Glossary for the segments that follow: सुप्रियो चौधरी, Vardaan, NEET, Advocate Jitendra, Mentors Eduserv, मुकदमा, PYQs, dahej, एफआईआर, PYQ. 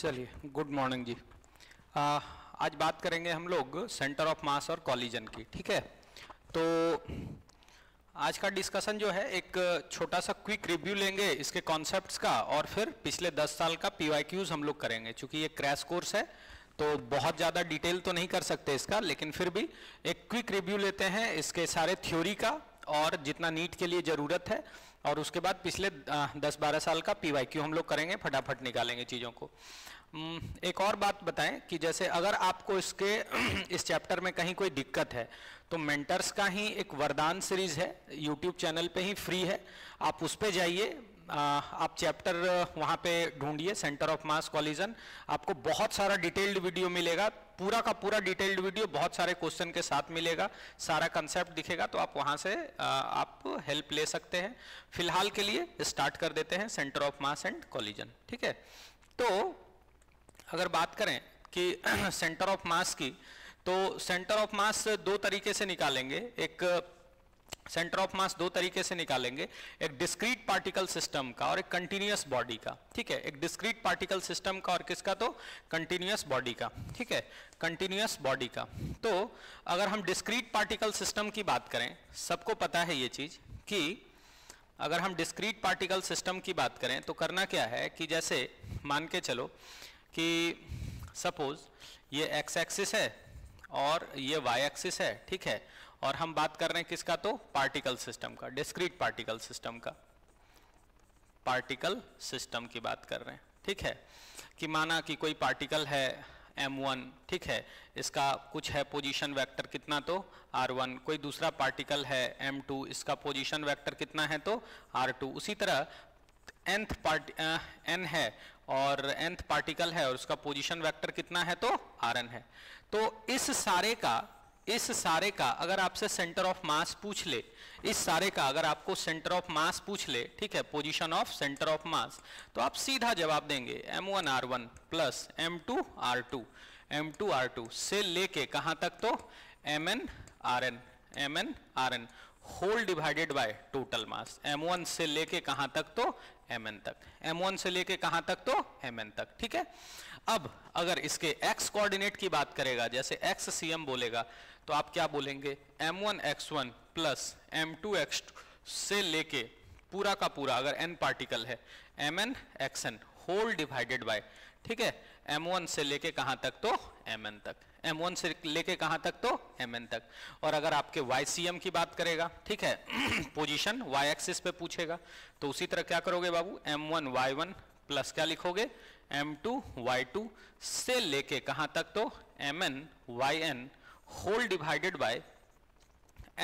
चलिए, good morning जी। आज बात करेंगे हम लोग सेंटर ऑफ मास और कॉलिजन की, ठीक है। तो आज का डिस्कशन जो है, एक छोटा सा क्विक रिव्यू लेंगे इसके कॉन्सेप्ट्स का, और फिर पिछले 10 साल का PYQs हम लोग करेंगे। चूंकि ये क्रैश कोर्स है तो बहुत ज़्यादा डिटेल तो नहीं कर सकते इसका, लेकिन फिर भी एक क्विक रिव्यू लेते हैं इसके सारे थ्योरी का और जितना नीट के लिए ज़रूरत है, और उसके बाद पिछले 10-12 साल का PYQ हम लोग करेंगे, फटाफट निकालेंगे चीज़ों को। एक और बात बताएं कि जैसे अगर आपको इस चैप्टर में कहीं कोई दिक्कत है तो मेंटर्स का ही एक वरदान सीरीज है, यूट्यूब चैनल पे ही फ्री है, आप उस पर जाइए, आप चैप्टर वहाँ पे ढूंढिए सेंटर ऑफ मास कॉलिजन, आपको बहुत सारा डिटेल्ड वीडियो मिलेगा, पूरा का पूरा डिटेल्ड वीडियो बहुत सारे क्वेश्चन के साथ मिलेगा, सारा कंसेप्ट दिखेगा। तो आप वहाँ से आप हेल्प ले सकते हैं। फिलहाल के लिए स्टार्ट कर देते हैं centre of mass and collision, ठीक है। तो अगर बात करें कि सेंटर ऑफ मास की, तो सेंटर ऑफ मास दो तरीके से निकालेंगे। एक डिस्क्रीट पार्टिकल सिस्टम का और एक कंटिन्यूस बॉडी का, ठीक है। एक डिस्क्रीट पार्टिकल सिस्टम का और किसका, तो कंटिन्यूस बॉडी का, ठीक है, कंटिन्यूस बॉडी का। तो अगर हम डिस्क्रीट पार्टिकल सिस्टम की बात करें, सबको पता है ये चीज़ कि अगर हम डिस्क्रीट पार्टिकल सिस्टम की बात करें तो करना क्या है कि जैसे मान के चलो कि सपोज ये एक्स एक्सिस है और ये वाई एक्सिस है, ठीक है, और हम बात कर रहे हैं किसका, तो पार्टिकल सिस्टम का, डिस्क्रीट पार्टिकल सिस्टम का, पार्टिकल सिस्टम की बात कर रहे हैं, ठीक है। कि माना कि कोई पार्टिकल है M1, ठीक है, इसका कुछ है पोजीशन वेक्टर कितना, तो R1, कोई दूसरा पार्टिकल है M2, इसका पोजीशन वेक्टर कितना है, तो R2। उसी तरह n है और nth पार्टिकल है और उसका पोजीशन वेक्टर कितना है, तो Rn है। तो इस सारे का अगर आपसे सेंटर ऑफ मास पूछ ले, ठीक है, position of centre of mass, तो आप सीधा जवाब देंगे M1 R1 plus M2 R2, से लेके कहाँ तक, तो Mn Rn, whole divided by total mass. M1 से लेके कहाँ तक, तो Mn तक, ठीक है। अब अगर इसके x कोऑर्डिनेट की बात करेगा, जैसे x cm बोलेगा, तो आप क्या बोलेंगे, M1x1 प्लस M2x2 से लेके पूरा का पूरा, अगर n पार्टिकल है, Mn xn whole divided by, ठीक है, M1 से लेके कहाँ तक, तो Mn तक, और अगर आपके YCM की बात करेगा, ठीक है, पोजीशन Y एक्सिस पे पूछेगा, तो उसी तरह क्या करोगे बाबू, M1 Y1 प्लस क्या लिखोगे, M2 Y2 से लेके कहाँ तक, तो Mn Yn whole divided by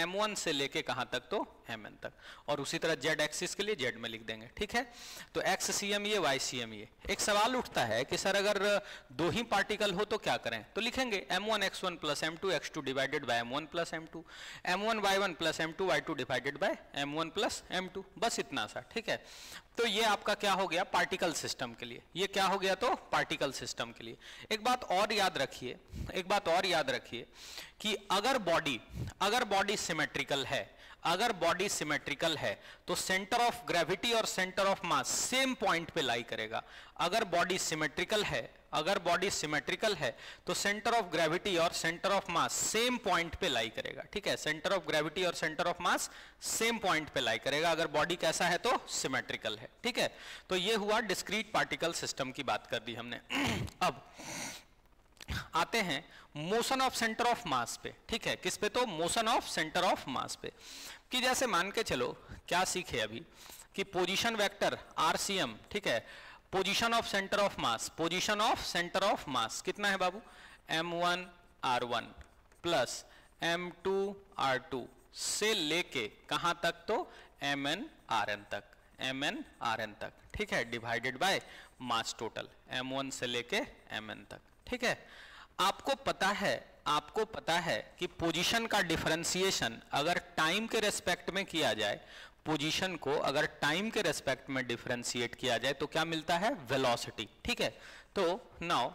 M1 से लेके कहाँ तक, तो Mn तक। और उसी तरह Z एक्सिस के लिए Z में लिख देंगे, ठीक है। तो XCM ये, YCM ये। एक सवाल उठता है कि सर अगर दो ही पार्टिकल हो तो क्या करें, तो लिखेंगे M1x1 plus M2x2 divided by M1 plus M2, M1y1 plus M2y2 divided by M1 plus M2, बस इतना सा, ठीक है। तो ये आपका क्या हो गया पार्टिकल सिस्टम के लिए, एक बात और याद रखिए, कि अगर बॉडी सिमेट्रिकल है, तो सेंटर ऑफ ग्रेविटी और centre of mass same point पे लाई करेगा। ठीक है, अगर बॉडी कैसा है, तो सिमेट्रिकल है, ठीक है। तो ये हुआ डिस्क्रीट पार्टिकल सिस्टम की बात कर दी हमने। अब आते हैं motion of centre of mass पे, ठीक है, किस पे, तो motion of centre of mass पे। कि जैसे मान के चलो क्या सीखे अभी कि पोजीशन वेक्टर RCM, ठीक है, position of centre of mass, कितना है बाबू, M1 R1 plus M2 R2 से लेके कहाँ तक, तो Mn Rn तक, ठीक है, divided by mass total, M1 से लेके Mn तक, ठीक है। आपको पता है कि पोजीशन का डिफरेंशिएशन अगर टाइम के रेस्पेक्ट में किया जाए, तो क्या मिलता है, वेलोसिटी, ठीक है। तो now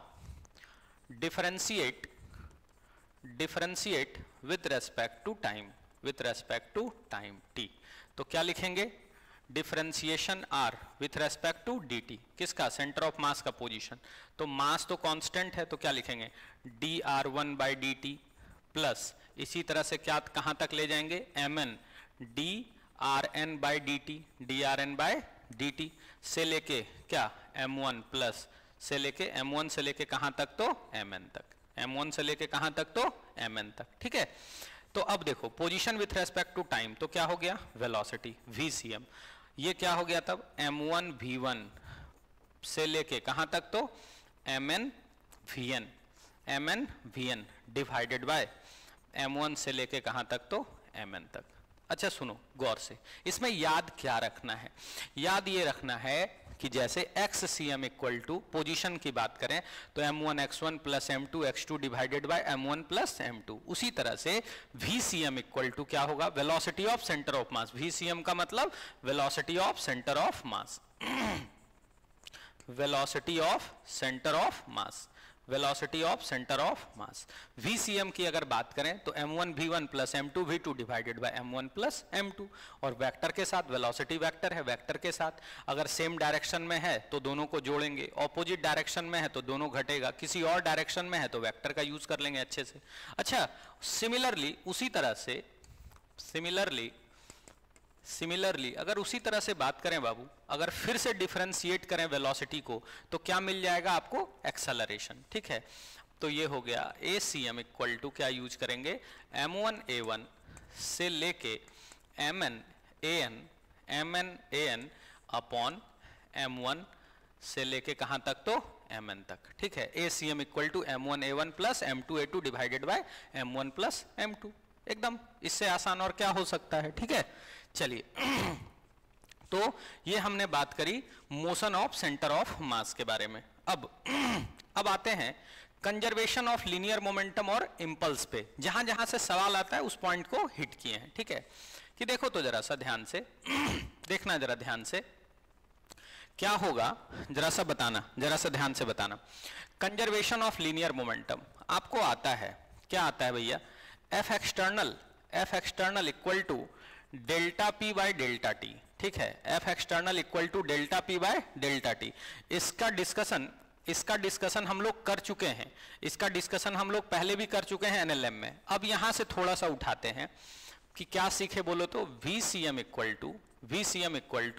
differentiate with respect to time, t, तो क्या लिखेंगे, differentiation are with respect to D T, किसका? सेंटर ऑफ मास का पोजीशन। तो मास तो कांस्टेंट है, तो क्या लिखेंगे? D R one by D T plus, इसी तरह से क्या कहाँ तक ले जाएंगे? M N, D R N by D T, D R N by D T से लेके क्या एम वन प्लस से लेके, एम वन से लेके कहाँ तक? तो एम एन तक, एम वन से लेके कहाँ तक? तो एम एन तक। ठीक है, तो अब देखो position with respect to time, तो क्या हो गया? Velocity VCM। ये क्या हो गया तब? M1 V1 से लेके कहाँ तक? तो MN VN, MN VN divided by M1 से लेके कहाँ तक? तो MN तक। अच्छा सुनो गौर से, इसमें याद क्या रखना है? याद ये रखना है कि जैसे XCM इक्वल टू, पोजिशन की बात करें तो M1 X1 plus M2 X2 divided by M1 plus M2। उसी तरह से VCM इक्वल टू क्या होगा? Velocity of centre of mass. VCM का मतलब velocity of centre of mass, velocity of centre of mass, velocity of centre of mass. VCM की अगर बात करें तो M1 V1 plus M2 V2 divided by M1 plus M2, और vector के साथ, वेलोसिटी वेक्टर है, वेक्टर के साथ अगर सेम डायरेक्शन में है तो दोनों को जोड़ेंगे, ऑपोजिट डायरेक्शन में है तो दोनों घटेगा, किसी और डायरेक्शन में है तो वेक्टर का यूज कर लेंगे अच्छे से। अच्छा सिमिलरली, उसी तरह से सिमिलरली अगर उसी तरह से बात करें बाबू, अगर फिर से डिफरेंशिएट करें वेलोसिटी को तो क्या मिल जाएगा आपको? एक्सेलरेशन। ठीक है, तो ये हो गया ACM इक्वल टू क्या यूज करेंगे? M1 A1 से लेके MN AN, MN AN upon M1 से लेके कहाँ तक? तो MN तक। ठीक है, ACM equal to M1 A1 plus M2 A2 divided by M1 plus M2। एकदम इससे आसान और क्या हो सकता है? ठीक है, चलिए तो ये हमने बात करी motion of centre of mass के बारे में। अब आते हैं कंजर्वेशन ऑफ लीनियर मोमेंटम और इंपल्स पे, जहां जहां से सवाल आता है उस पॉइंट को हिट किए हैं। ठीक है, कि देखो तो जरा सा ध्यान से देखना, जरा ध्यान से क्या होगा, जरा सा बताना, जरा सा ध्यान से बताना। कंजर्वेशन ऑफ लीनियर मोमेंटम आपको आता है, क्या आता है भैया? F external, F external equal to delta P by delta T. ठीक है, F external equal to delta P by delta T. इसका डिस्कशन हम लोग कर चुके हैं, इसका डिस्कशन हम लोग पहले भी कर चुके हैं एनएलएम में। अब यहां से थोड़ा सा उठाते हैं कि क्या सीखे बोलो तो VCM equal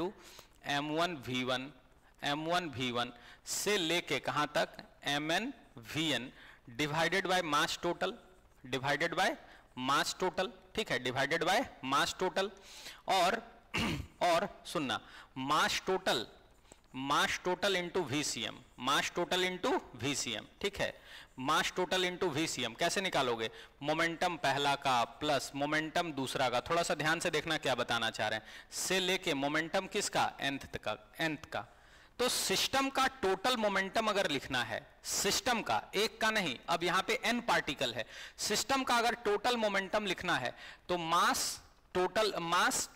to M one we one से लेके कहां तक? M N V N divided by mass total, divided by mass total. ठीक है, डिवाइडेड बाय मास टोटल। और सुनना, mass total into VCM, mass total into VCM। ठीक है, मास टोटल इंटू VCM कैसे निकालोगे? मोमेंटम पहला का प्लस मोमेंटम दूसरा का। थोड़ा सा ध्यान से देखना क्या बताना चाह रहे हैं, से लेके मोमेंटम किसका? nth का। तो सिस्टम का टोटल मोमेंटम अगर लिखना है, सिस्टम का, एक का नहीं, अब यहां पे n पार्टिकल है, सिस्टम का अगर टोटल मोमेंटम लिखना है तो मास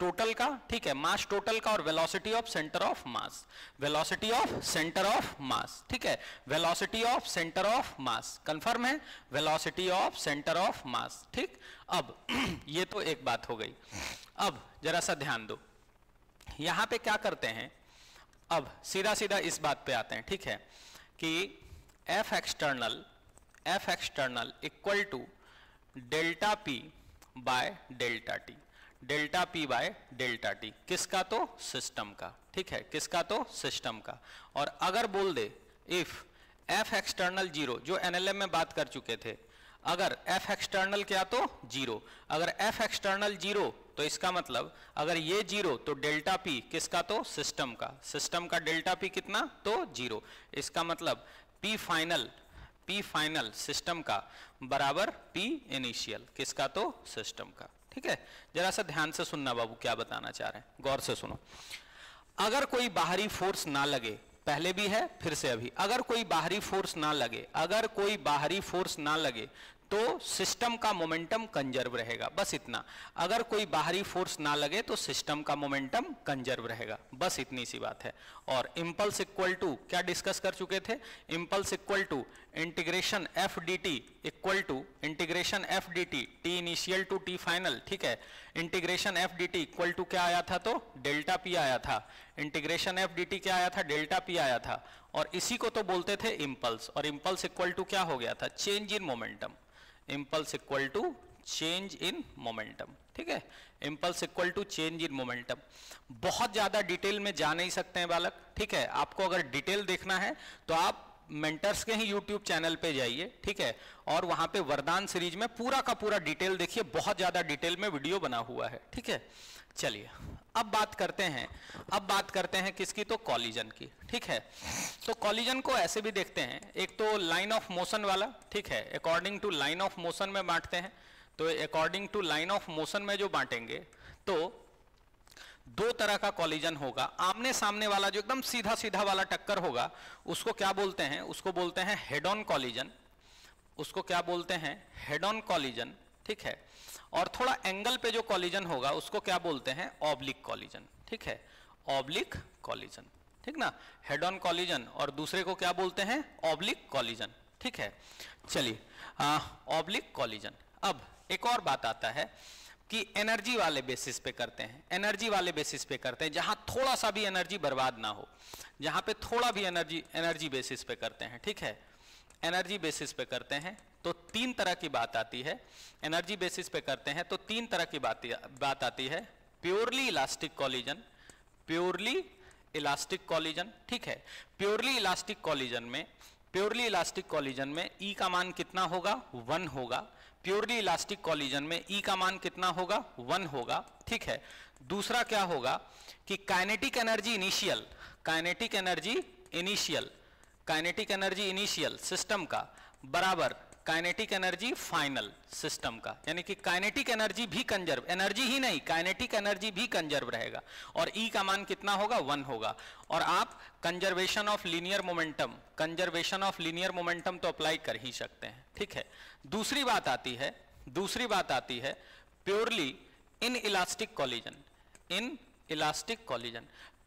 टोटल का, ठीक है, मास टोटल का और velocity of centre of mass, velocity of centre of mass. ठीक है, velocity of centre of mass, confirm है, velocity of centre of mass. ठीक, अब ये तो एक बात हो गई। अब जरा सा ध्यान दो, यहां पे क्या करते हैं, अब सीधा सीधा इस बात पे आते हैं। ठीक है, कि F external equal to delta P by delta T, delta P by delta T किसका? तो सिस्टम का। ठीक है, किसका? तो सिस्टम का। और अगर बोल दे इफ एफ एक्सटर्नल जीरो, जो एनएलएम में बात कर चुके थे, अगर एफ एक्सटर्नल क्या? तो जीरो। अगर एफ एक्सटर्नल जीरो तो इसका मतलब अगर ये जीरो तो डेल्टा पी किसका? तो सिस्टम का डेल्टा पी कितना? तो जीरो। इसका मतलब पी फाइनल सिस्टम का बराबर पी इनिशियल किसका? तो सिस्टम का। ठीक है, जरा सा ध्यान से सुनना बाबू क्या बताना चाह रहे हैं, गौर से सुनो। अगर कोई बाहरी फोर्स ना लगे, पहले भी है फिर से अभी, अगर कोई बाहरी फोर्स ना लगे, तो सिस्टम का मोमेंटम कंजर्व रहेगा, बस इतना। अगर कोई बाहरी फोर्स ना लगे तो सिस्टम का मोमेंटम कंजर्व रहेगा, बस इतनी सी बात है। और इंपल्स इक्वल टू क्या डिस्कस कर चुके थे, impulse equal to integration F D T equal to integration F D T, T initial to T final, ठीक है। Integration F D T equal to क्या आया था, तो डेल्टा पी आया था। इंटीग्रेशन एफ डी टी क्या आया था, डेल्टा पी आया था। और इसी को तो बोलते थे इंपल्स। और इंपल्स इक्वल टू क्या हो गया था, change in momentum, impulse equal to change in momentum, ठीक है। Impulse equal to change in momentum. बहुत ज्यादा डिटेल में जा नहीं सकते हैं बालक, ठीक है। आपको अगर डिटेल देखना है तो आप मेंटर्स के ही यूट्यूब चैनल पे जाइए, ठीक है। और वहां पे वरदान सीरीज में पूरा का पूरा डिटेल देखिए, बहुत ज्यादा डिटेल में वीडियो बना हुआ है, ठीक है। चलिए अब बात करते हैं, किसकी, तो कॉलिजन की, ठीक है। तो कॉलिजन को ऐसे भी देखते हैं, एक तो लाइन ऑफ मोशन वाला, ठीक है, according to line of motion में बांटते हैं। तो according to line of motion में जो बांटेंगे तो दो तरह का कॉलिजन होगा। आमने सामने वाला जो एकदम सीधा सीधा वाला टक्कर होगा उसको क्या बोलते हैं, उसको बोलते हैं हेड ऑन कॉलिजन, ठीक है। और थोड़ा एंगल पे जो कॉलिजन होगा उसको क्या बोलते हैं, ऑब्लिक कॉलिजन, ठीक है, ऑब्लिक कॉलिजन, ठीक ना। हेड ऑन कॉलिजन और दूसरे को क्या बोलते हैं, ऑब्लिक कॉलिजन, ठीक है। चलिए ऑब्लिक कॉलिजन। अब एक और बात आता है कि एनर्जी वाले बेसिस पे करते हैं, जहां थोड़ा सा भी एनर्जी बर्बाद ना हो, जहां पे थोड़ा भी एनर्जी बेसिस पे करते हैं, ठीक है, एनर्जी बेसिस पे करते हैं। तो तीन तरह की बात आती है, एनर्जी बेसिस पे करते हैं तो तीन तरह की बात आती है। प्योरली इलास्टिक कॉलिजन, ठीक है। प्योरली इलास्टिक कॉलिजन में ई का मान कितना होगा, 1 होगा। प्योरली इलास्टिक कॉलिजन में ई का मान कितना होगा, 1 होगा, ठीक है। दूसरा क्या होगा कि काइनेटिक एनर्जी इनिशियल, सिस्टम का बराबर काइनेटिक एनर्जी फाइनल सिस्टम का, यानी कि काइनेटिक एनर्जी भी कंजर्व, काइनेटिक एनर्जी भी कंजर्व रहेगा। और ई का मान कितना होगा, 1 होगा। और आप कंजर्वेशन ऑफ लीनियर मोमेंटम, तो अप्लाई कर ही सकते हैं, ठीक है। दूसरी बात आती है, purely inelastic collision,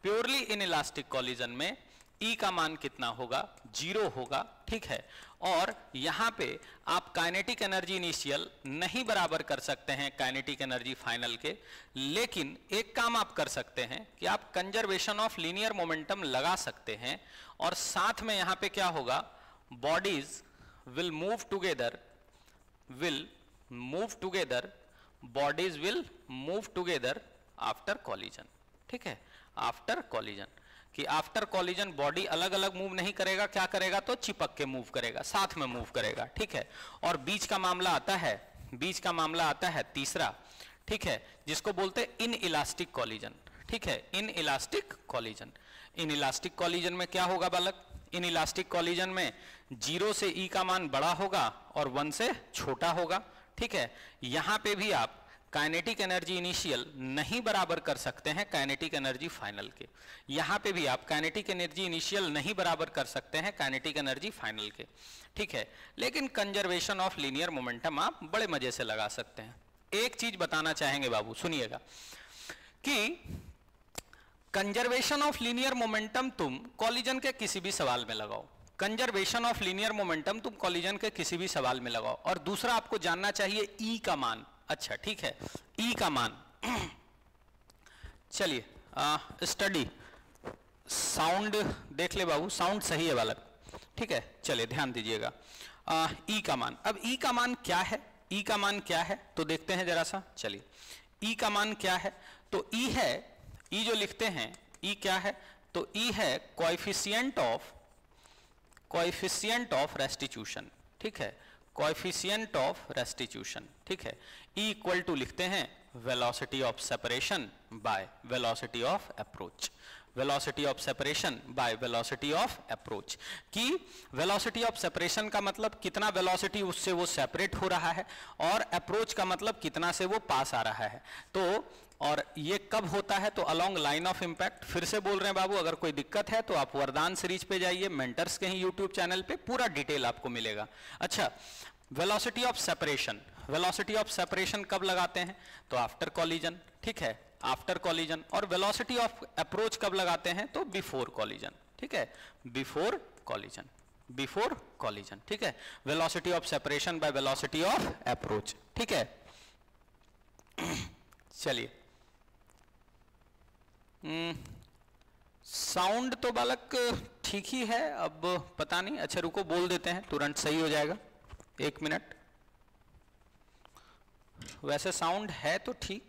purely inelastic collision में ई का मान कितना होगा, 0 होगा, ठीक है। और यहाँ पे आप काइनेटिक एनर्जी इनिशियल नहीं बराबर कर सकते हैं काइनेटिक एनर्जी फाइनल के, लेकिन एक काम आप कर सकते हैं कि आप कंजर्वेशन ऑफ लीनियर मोमेंटम लगा सकते हैं। और साथ में यहाँ पे क्या होगा, bodies will move together, after collision, ठीक है, आफ्टर कॉलिजन। कि आफ्टर कॉलिजन बॉडी अलग अलग मूव नहीं करेगा, क्या करेगा, तो चिपक के मूव करेगा, साथ में मूव करेगा, ठीक है। और बीच का मामला आता है, तीसरा, ठीक है, जिसको बोलते हैं इन इलास्टिक कॉलिजन, ठीक है, inelastic collision. Inelastic collision में क्या होगा बालक, इन इलास्टिक कॉलिजन में 0 से ई का मान बड़ा होगा और 1 से छोटा होगा, ठीक है। यहां पे भी आप काइनेटिक एनर्जी इनिशियल नहीं बराबर कर सकते हैं काइनेटिक एनर्जी फाइनल के, ठीक है। लेकिन कंजर्वेशन ऑफ लीनियर मोमेंटम आप बड़े मजे से लगा सकते हैं। एक चीज बताना चाहेंगे बाबू, सुनिएगा, कि कंजर्वेशन ऑफ लीनियर मोमेंटम तुम कॉलिजन के किसी भी सवाल में लगाओ, और दूसरा आपको जानना चाहिए ई का मान, अच्छा, ठीक है, ई का मान। चलिए स्टडी साउंड देख ले बाबू, साउंड सही है बालक, ठीक है। चलिए ध्यान दीजिएगा, ई का मान, अब ई का मान क्या है, तो देखते हैं जरा सा। चलिए ई का मान क्या है, तो ई है, ई जो लिखते हैं, ई क्या है, तो ई है कोएफिशिएंट ऑफ रेस्टिट्यूशन, ठीक है, कोएफिशिएंट ऑफ रेस्टिट्यूशन, ठीक है। E इक्वल टू लिखते हैं velocity of separation by velocity of approach, कि वेलोसिटी ऑफ सेपरेशन का मतलब कितना वेलोसिटी उससे वो सेपरेट हो रहा है, और अप्रोच का मतलब कितना से वो पास आ रहा है। तो और ये कब होता है, तो अलॉन्ग लाइन ऑफ इम्पैक्ट। फिर से बोल रहे हैं बाबू, अगर कोई दिक्कत है तो आप वरदान सीरीज पे जाइए, मेंटर्स के ही यूट्यूब चैनल पे पूरा डिटेल आपको मिलेगा। अच्छा, वेलोसिटी ऑफ सेपरेशन कब लगाते हैं? तो आफ्टर कॉलिजन, ठीक है, आफ्टर कॉलिजन। और वेलोसिटी ऑफ अप्रोच कब लगाते हैं? तो बिफोर कॉलिजन, ठीक है, बिफोर कॉलिजन, बिफोर कॉलिजन, ठीक है। Velocity of separation by velocity of approach, ठीक है। चलिए, साउंड तो बालक ठीक ही है, अब पता नहीं, अच्छा रुको बोल देते हैं, तुरंत सही हो जाएगा, एक मिनट। वैसे साउंड है तो ठीक,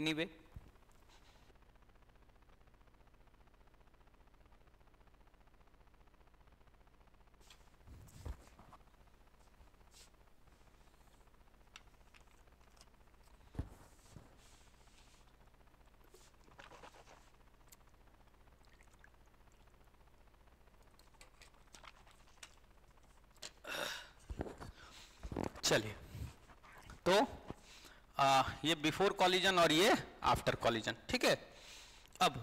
एनीवे। चलिए, तो ये बिफोर कॉलिजन और ये आफ्टर कॉलिजन, ठीक है। अब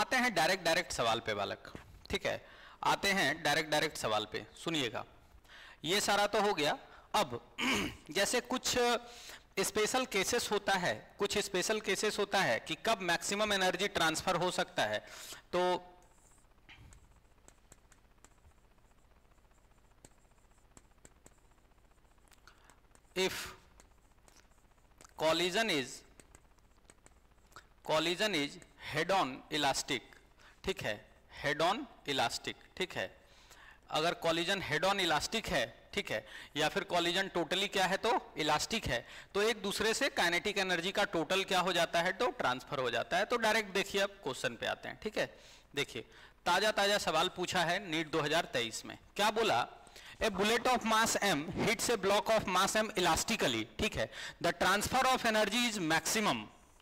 आते हैं डायरेक्ट सवाल पे बालक, ठीक है, आते हैं डायरेक्ट सवाल पे। सुनिएगा, ये सारा तो हो गया। अब जैसे कुछ स्पेशल केसेस होता है, कुछ स्पेशल केसेस होता है कि कब मैक्सिमम एनर्जी ट्रांसफर हो सकता है, तो if collision is head on elastic, ठीक है, head on elastic, ठीक है, अगर collision head on elastic है, ठीक है, या फिर collision totally क्या है तो elastic है, तो एक दूसरे से kinetic energy का total क्या हो जाता है तो transfer हो जाता है। तो direct देखिए अब question पे आते हैं, ठीक है। देखिए, ताजा सवाल पूछा है NEET 2023 में, क्या बोला? A bullet of mass m hits a block of mass m elastically, ठीक है, the transfer of energy is maximum,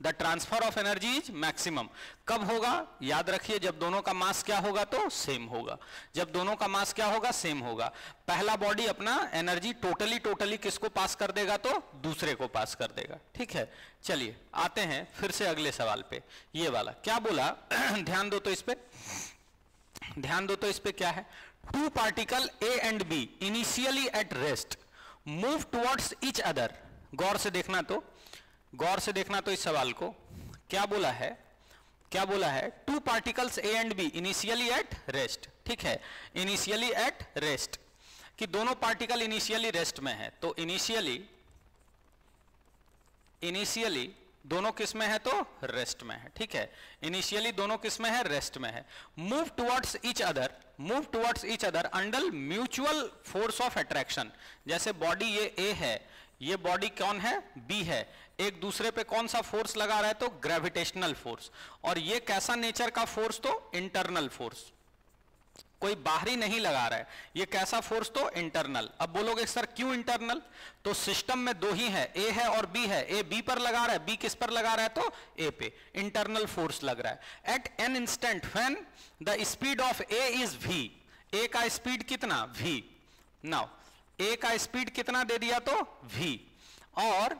the transfer of energy is maximum। कब होगा? याद रखिए, जब दोनों का मास क्या होगा तो सेम होगा, जब दोनों का मास क्या होगा सेम होगा। पहला बॉडी अपना एनर्जी टोटली किसको पास कर देगा तो दूसरे को पास कर देगा, ठीक है। चलिए आते हैं फिर से अगले सवाल पे। ये वाला क्या बोला? ध्यान दो तो इस पे, ध्यान दो तो इस पे क्या है? Two particle A and B initially at rest move towards each other। गौर से देखना तो इस सवाल को, क्या बोला है? Two particles A and B initially at rest, ठीक है, initially at rest, कि दोनों पार्टिकल इनिशियली रेस्ट में है। तो इनिशियली दोनों किस में है तो रेस्ट में है, ठीक है, इनिशियली दोनों किस में है रेस्ट में है। Move towards each other under mutual force of attraction. जैसे बॉडी ये ए है, ये बॉडी कौन है? बी है, एक दूसरे पे कौन सा फोर्स लगा रहा है तो ग्रेविटेशनल फोर्स। और ये कैसा नेचर का फोर्स तो इंटरनल फोर्स, कोई बाहरी नहीं लगा रहा है, ये कैसा फोर्स तो इंटरनल। अब बोलोगे सर क्यों इंटरनल? तो सिस्टम में दो ही है, ए है और बी है, ए बी पर लगा रहा है, बी किस पर लगा रहा है तो ए पे, इंटरनल फोर्स लग रहा है। At an instant when the speed of A is v, A का स्पीड कितना v, नाउ ए का स्पीड कितना दे दिया तो v, और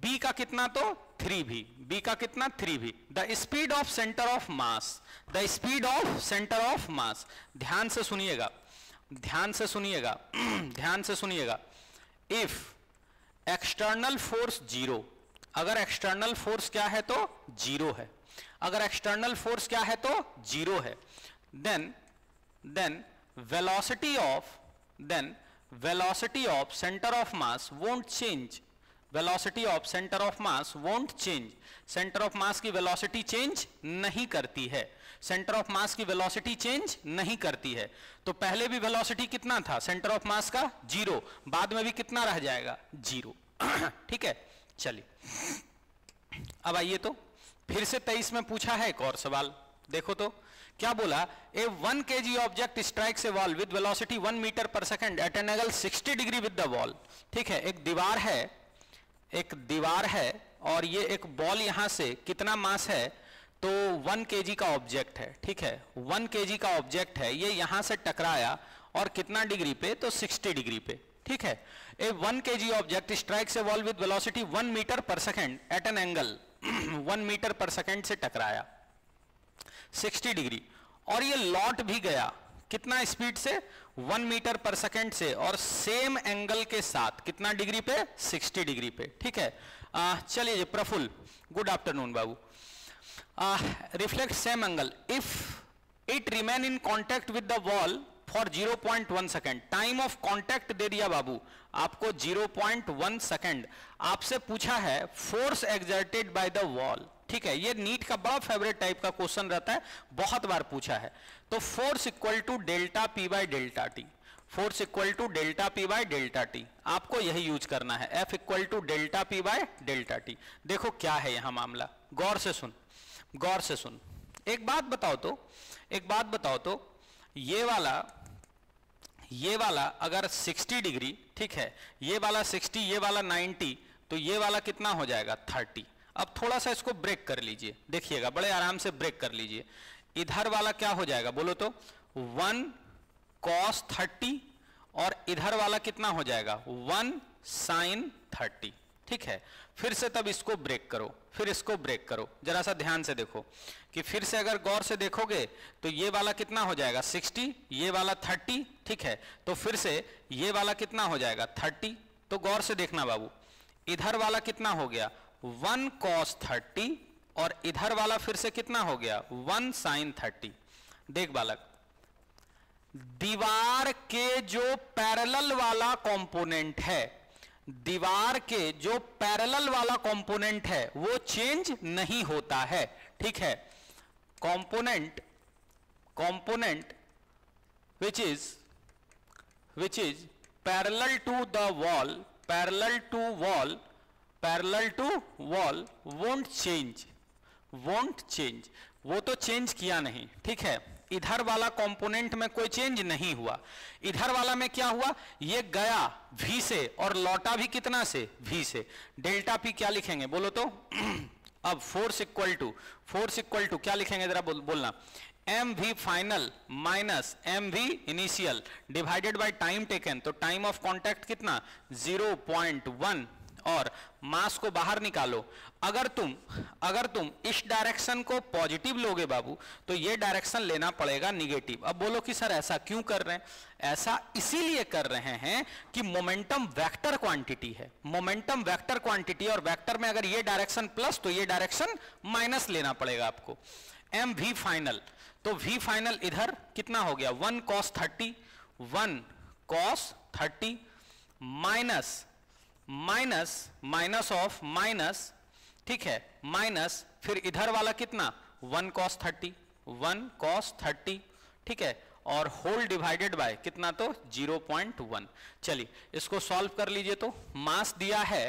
बी का कितना तो 3v, बी का कितना 3v। The speed of centre of mass, the speed of centre of mass, ध्यान से सुनिएगा। इफ एक्सटर्नल फोर्स जीरो, अगर एक्सटर्नल फोर्स क्या है तो जीरो है, अगर एक्सटर्नल फोर्स क्या है तो जीरो है, then velocity of centre of mass won't change, velocity of centre of mass won't change. Centre of mass की वेलोसिटी चेंज नहीं करती है, सेंटर ऑफ मास की वेलोसिटी चेंज नहीं करती है। तो पहले भी वेलोसिटी कितना था सेंटर ऑफ मास का? जीरो, बाद में भी कितना रह जाएगा? जीरो, ठीक है। चलिए अब आइए तो फिर से 23 में पूछा है एक और सवाल, देखो तो क्या बोला? A 1 kg object strikes a wall with velocity 1 metre per second at an angle 60 degree with the wall, ठीक है। एक दीवार है और ये एक बॉल, यहां से कितना मास है तो 1 kg का ऑब्जेक्ट है, ठीक है, 1 kg का ऑब्जेक्ट है, ये यहां से टकराया और कितना डिग्री पे तो 60 डिग्री पे, ठीक है। A 1 kg object strikes a wall with velocity 1 metre per second at an angle 1 metre per second से टकराया 60 डिग्री, और ये लौट भी गया, कितना स्पीड से 1 मीटर पर सेकंड से और सेम एंगल के साथ, कितना डिग्री पे 60 डिग्री पे, ठीक है। चलिए जी प्रफुल, गुड आफ्टरनून बाबू। Reflect same angle if it remain in contact with the wall for 0.1 second, time of contact दे दिया बाबू आपको 0.1 सेकेंड। आपसे पूछा है force exerted by the wall, ठीक है, ये नीट का बड़ा फेवरेट टाइप का क्वेश्चन रहता है, बहुत बार पूछा है। तो force equal to delta P by delta T, force equal to delta P by delta T, आपको यही यूज करना है, F equal to delta P by delta T. देखो क्या है यहां मामला, गौर से सुन, गौर से सुन। एक बात बताओ तो, एक बात बताओ तो, ये वाला अगर 60 डिग्री, ठीक है, ये वाला 60, ये वाला 90, तो ये वाला कितना हो जाएगा 30। अब थोड़ा सा इसको ब्रेक कर लीजिए, देखिएगा बड़े आराम से ब्रेक कर लीजिए। इधर वाला क्या हो जाएगा बोलो तो 1 cos 30 और इधर वाला कितना हो जाएगा 1 sin 30, ठीक है। फिर से तब इसको ब्रेक करो, फिर इसको ब्रेक करो, जरा सा ध्यान से देखो कि फिर से अगर गौर से देखोगे तो ये वाला कितना हो जाएगा 60, ये वाला 30, ठीक है, तो फिर से ये वाला कितना हो जाएगा 30। तो गौर से देखना बाबू, इधर वाला कितना हो गया 1 cos 30 और इधर वाला फिर से कितना हो गया 1 sin 30। देख बालक, दीवार के जो पैरेलल वाला कंपोनेंट है, दीवार के जो पैरेलल वाला कंपोनेंट है वो चेंज नहीं होता है, ठीक है। Component which is parallel to the wall, parallel to wall, parallel to wall won't change, वो तो चेंज किया नहीं, ठीक है। इधर वाला कंपोनेंट में कोई चेंज नहीं हुआ, इधर वाला में क्या हुआ, ये गया v से और लौटा भी कितना से, v से। डेल्टा p क्या लिखेंगे बोलो तो, अब फोर्स इक्वल टू क्या लिखेंगे जरा बोलना, mv final minus mv initial divided by time taken, तो टाइम ऑफ कॉन्टैक्ट कितना 0.1 और मास को बाहर निकालो। अगर तुम इस डायरेक्शन को पॉजिटिव लोगे बाबू तो ये डायरेक्शन लेना पड़ेगा निगेटिव। अब बोलो कि सर ऐसा क्यों कर रहे हैं, ऐसा इसीलिए कर रहे हैं कि मोमेंटम वेक्टर क्वांटिटी है, मोमेंटम वेक्टर क्वांटिटी, और वेक्टर में अगर ये डायरेक्शन प्लस तो ये डायरेक्शन माइनस लेना पड़ेगा आपको। एम वी फाइनल, तो वी फाइनल इधर कितना हो गया 1 cos 30 माइनस ऑफ माइनस, ठीक है, माइनस, फिर इधर वाला कितना 1 cos 30, ठीक है, और होल डिवाइडेड बाय कितना तो 0.1। चलिए इसको सॉल्व कर लीजिए। तो मास दिया है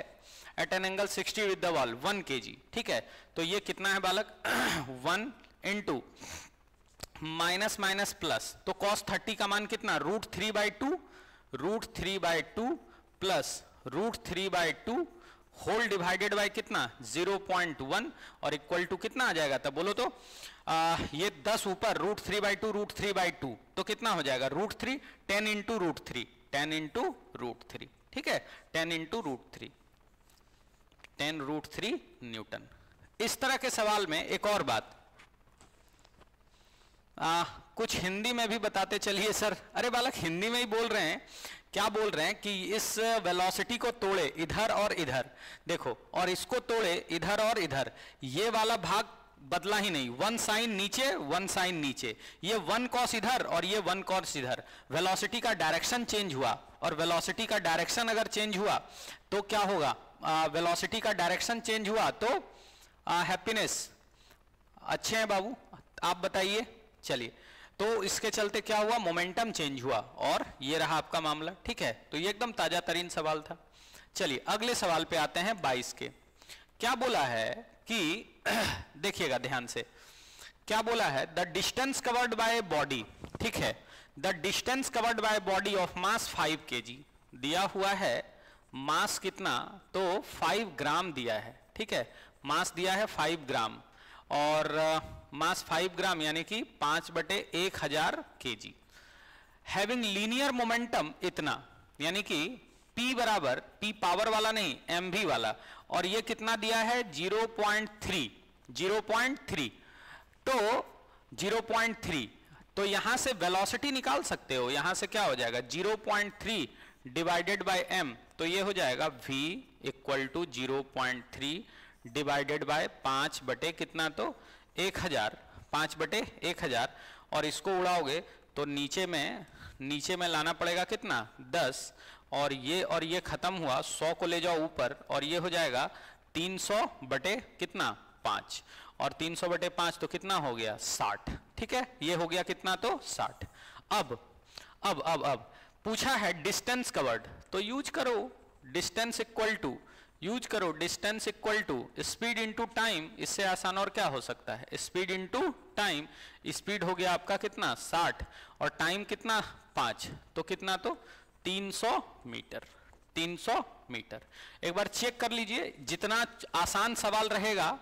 at an angle 60 with the wall 1 kg, ठीक है, तो ये कितना है बालक 1 into माइनस माइनस प्लस, तो cos 30 का मान कितना root 3 by 2 plus √3/2 whole divided by कितना 0.1 और इक्वल टू कितना आ जाएगा तब बोलो तो ये 10 ऊपर √3/2, तो कितना हो जाएगा √3, 10 into √3, ठीक है, 10 √3 न्यूटन। इस तरह के सवाल में एक और बात, कुछ हिंदी में भी बताते चलिए सर। अरे बालक हिंदी में ही बोल रहे हैं, क्या बोल रहे हैं कि इस वेलोसिटी को तोड़े इधर और इधर, देखो, और इसको तोड़े इधर और इधर, ये वाला भाग बदला ही नहीं, 1 sin नीचे, ये 1 cos इधर और ये 1 cos इधर, वेलोसिटी का डायरेक्शन चेंज हुआ, और वेलोसिटी का डायरेक्शन अगर चेंज हुआ तो क्या होगा, वेलोसिटी का डायरेक्शन चेंज हुआ तो हैप्पीनेस। अच्छे हैं बाबू, आप बताइए। चलिए तो इसके चलते क्या हुआ, मोमेंटम चेंज हुआ और ये रहा आपका मामला, ठीक है। तो ये एकदम ताजा तरीन सवाल था। चलिए अगले सवाल पे आते हैं 22 के। क्या बोला है कि देखिएगा ध्यान से, क्या बोला है the distance covered by body, ठीक है, the distance covered by body of mass 5 kg, दिया हुआ है मास कितना तो 5 ग्राम दिया है, ठीक है, मास दिया है 5 ग्राम, और मास 5 ग्राम यानी कि 5/1000 kg, हैविंग लीनियर मोमेंटम इतना, यानी कि p बराबर, p पावर वाला नहीं mv वाला, और ये कितना दिया है 0.3, तो 0.3 तो यहां से वेलोसिटी निकाल सकते हो। यहां से क्या हो जाएगा 0.3 डिवाइडेड बाय m, तो ये हो जाएगा v equal to 0.3 divided by 5 बटे कितना, तो 1000, 5 बटे 1000। और इसको उड़ाओगे तो नीचे में लाना पड़ेगा कितना 10, और ये खत्म हुआ 100 को ले जाओ ऊपर, और ये हो जाएगा 300 बटे कितना 5, और 300 बटे 5 तो कितना हो गया 60। ठीक है, ये हो गया कितना तो 60। अब पूछा है डिस्टेंस कवर्ड, तो यूज करो distance equal to speed into time. इससे आसान और क्या हो सकता है, स्पीड इनटू टाइम। स्पीड हो गया आपका कितना 60 और टाइम कितना 5, तो कितना तो 300 मीटर। एक बार चेक कर लीजिए, जितना आसान सवाल रहेगा।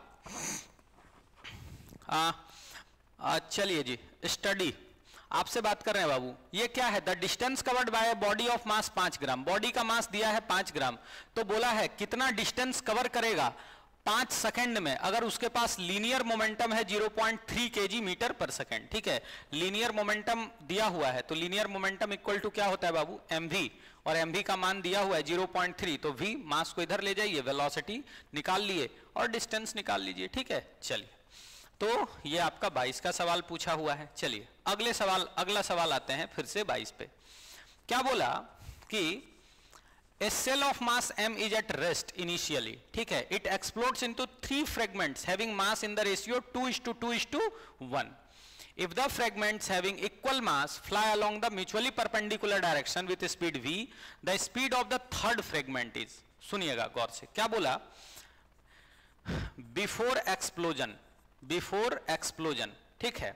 चलिए जी, स्टडी आपसे बात कर रहे हैं बाबू। ये क्या है, the distance covered by body of mass 5 gram. Body का मास दिया है 5 ग्राम, तो बोला है कितना डिस्टेंस कवर करेगा 5 सेकंड में, अगर उसके पास लीनियर मोमेंटम है 0.3 kg/s। ठीक है, लीनियर मोमेंटम दिया हुआ है, तो लीनियर मोमेंटम इक्वल टू क्या होता है बाबू mv, और mv का मान दिया हुआ है 0.3, तो v मास को इधर ले जाइए, वेलोसिटी निकाल लिए और डिस्टेंस निकाल लीजिए। ठीक है, चलिए, तो ये आपका 22 का सवाल पूछा हुआ है। चलिए अगला सवाल आते हैं फिर से 22 पे। क्या बोला कि A cell of mass m is at rest initially. ठीक है, it explodes into 3 fragments having mass in the ratio 2:2:1. If the fragments having equal mass fly along the mutually perpendicular direction with speed v, the speed of the third fragment is. सुनिएगा गौर से, क्या बोला, before explosion. ठीक है,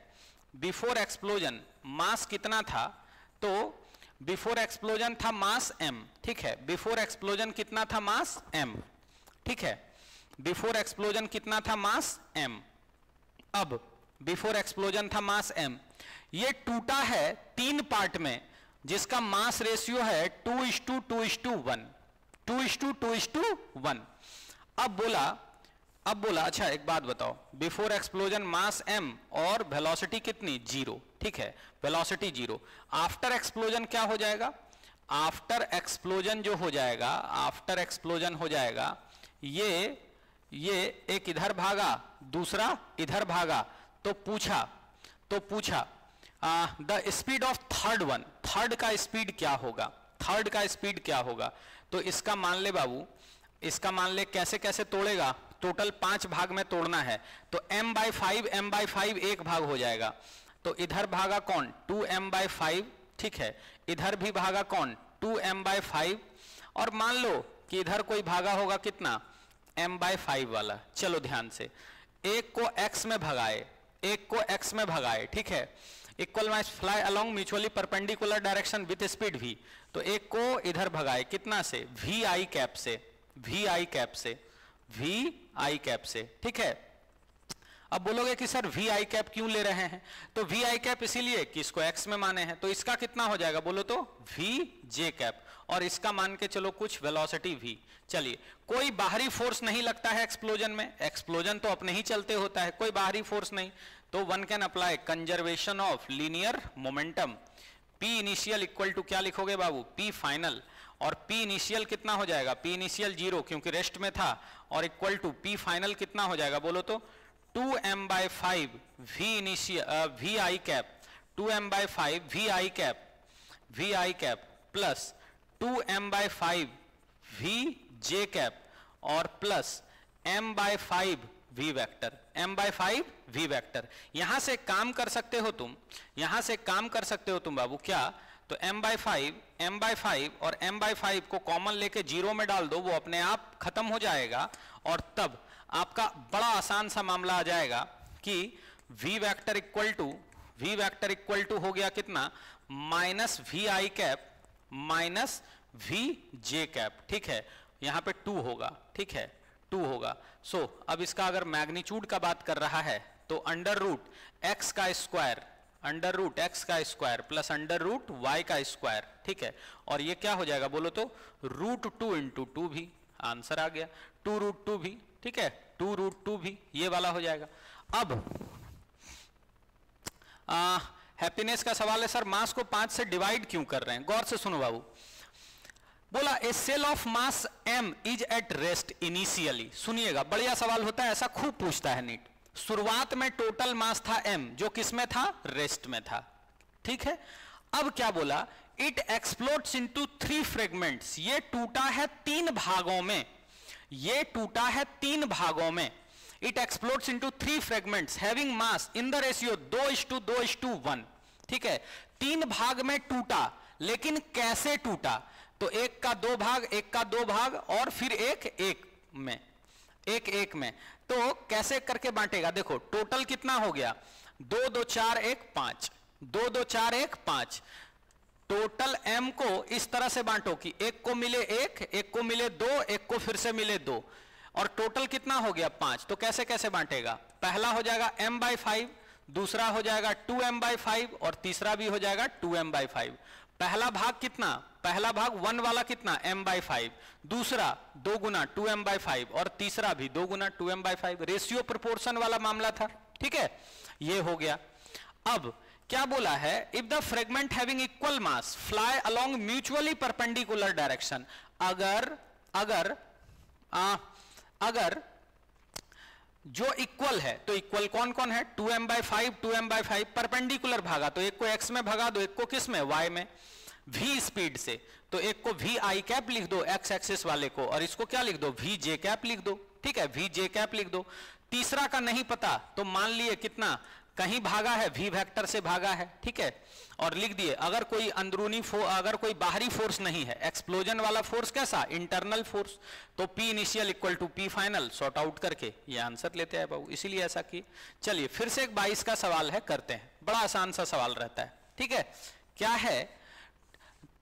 before explosion मास कितना था, तो before explosion था मास m। ठीक है, बिफोर एक्सप्लोजन कितना था मास m। ठीक है, बिफोर एक्सप्लोजन कितना था मास m। अब बिफोर एक्सप्लोजन था मास m, ये टूटा है 3 पार्ट में, जिसका मास रेशियो है 2:2:1। अब बोला अच्छा एक बात बताओ, बिफोर एक्सप्लोजन मास m और वेलोसिटी कितनी 0। ठीक है, वेलोसिटी 0। आफ्टर एक्सप्लोजन क्या हो जाएगा, आफ्टर एक्सप्लोजन हो जाएगा ये एक इधर भागा, दूसरा इधर भागा, तो पूछा the speed of third one, third का स्पीड क्या होगा। तो इसका मान ले बाबू, कैसे तोड़ेगा, टोटल 5 भाग में तोड़ना है, तो m/5 एक भाग हो जाएगा, तो इधर भागा कौन 2m/5। ठीक है, इधर भी भागा कौन 2m/5, और मान लो कि इधर कोई भागा होगा कितना m/5 वाला। चलो ध्यान से, एक को x में भगाए। ठीक है, equal mass fly along mutually perpendicular direction with speed v, तो एक को इधर भगाए कितना से वी आई कैप से। ठीक है, अब बोलोगे कि सर वी आई कैप क्यों ले रहे हैं, तो वी आई कैप इसीलिए कि इसको x में माने हैं, तो इसका कितना हो जाएगा बोलो तो वी जे कैप, और इसका मान के चलो कुछ वेलोसिटी v। चलिए, कोई बाहरी फोर्स नहीं लगता है एक्सप्लोजन में, एक्सप्लोजन तो अपने ही चलते होता है, कोई बाहरी फोर्स नहीं, तो one can apply conservation of linear momentum. p initial equal to क्या लिखोगे बाबू p फाइनल, और p इनिशियल कितना हो जाएगा, p इनिशियल 0 क्योंकि रेस्ट में था, और इक्वल टू p फाइनल कितना हो जाएगा बोलो तो 2m/5 v I cap plus 2m/5 v J cap, और प्लस m/5 v वेक्टर, यहां से काम कर सकते हो तुम, बाबू क्या, तो m/5 और m/5 को कॉमन लेके 0 में डाल दो, वो अपने आप खत्म हो जाएगा, और तब आपका बड़ा आसान सा मामला आ जाएगा कि v वेक्टर इक्वल टू हो गया कितना -vi कैप -vj कैप। ठीक है, यहाँ पे 2 होगा। ठीक है, 2 होगा। सो अब इसका अगर मैग्नीट्यूड का बात कर रहा है तो अंडर रूट एक्स का square plus under root Y का स्क्वायर। ठीक है, और ये क्या हो जाएगा बोलो तो √2 × 2 भी आंसर आ गया, 2√2 भी। ठीक है, 2√2 भी ये वाला हो जाएगा। अब हैप्पीनेस का सवाल है सर, मास को 5 से डिवाइड क्यों कर रहे हैं? गौर से सुनो बाबू। बोला a shell of mass m is at rest initially. सुनिएगा, बढ़िया सवाल होता है, ऐसा खूब पूछता है नीट। शुरुआत में टोटल मास था m, जो किसमें था? रेस्ट में था। ठीक है, अब क्या बोला, इट एक्सप्लोड्स इनटू 3 फ्रेगमेंट्स। ये टूटा है 3 भागों में, ये टूटा है 3 भागों में। It explodes into 3 fragments having mass in the ratio 2:2:1। ठीक है, 3 भाग में टूटा, लेकिन कैसे टूटा? तो एक का 2 भाग, एक का 2 भाग, और फिर एक एक में। तो कैसे करके बांटेगा? देखो टोटल कितना हो गया, 2 2 4 1 5, 2 2 4 1 5। टोटल m को इस तरह से बांटो कि एक को मिले 1, एक को मिले 2, एक को फिर से मिले 2, और टोटल कितना हो गया 5। तो कैसे कैसे बांटेगा? पहला हो जाएगा m/5, दूसरा हो जाएगा 2m/5, और तीसरा भी हो जाएगा 2m/5। पहला भाग कितना? पहला भाग 1 वाला कितना, m/5, दूसरा 2 गुना 2m/5, और तीसरा भी 2 गुना 2m/5। रेशियो प्रोपोर्शन वाला मामला था। ठीक है, ये हो गया। अब क्या बोला है, if the fragment having equal mass fly along mutually perpendicular direction. अगर जो इक्वल है, तो इक्वल कौन कौन है, 2m/5 परपेंडिकुलर भागा, तो एक को x में भगा दो, एक को किस में, y में, v स्पीड से। तो एक को v i कैप लिख दो x एक्सिस वाले को, और इसको क्या लिख दो, v j कैप लिख दो। ठीक है, v j कैप लिख दो। तीसरा का नहीं पता, तो मान लिए कितना, कहीं भागा है, v वेक्टर से भागा है। ठीक है, और लिख दिए, अगर कोई अगर कोई बाहरी फोर्स नहीं है, एक्सप्लोजन वाला फोर्स कैसा, इंटरनल फोर्स, तो p initial equal to p final, sort out करके ये आंसर लेते हैं बाबू, इसीलिए ऐसा किए। चलिए फिर से एक 22 का सवाल है, करते हैं, बड़ा आसान सा सवाल रहता है। ठीक है, क्या है,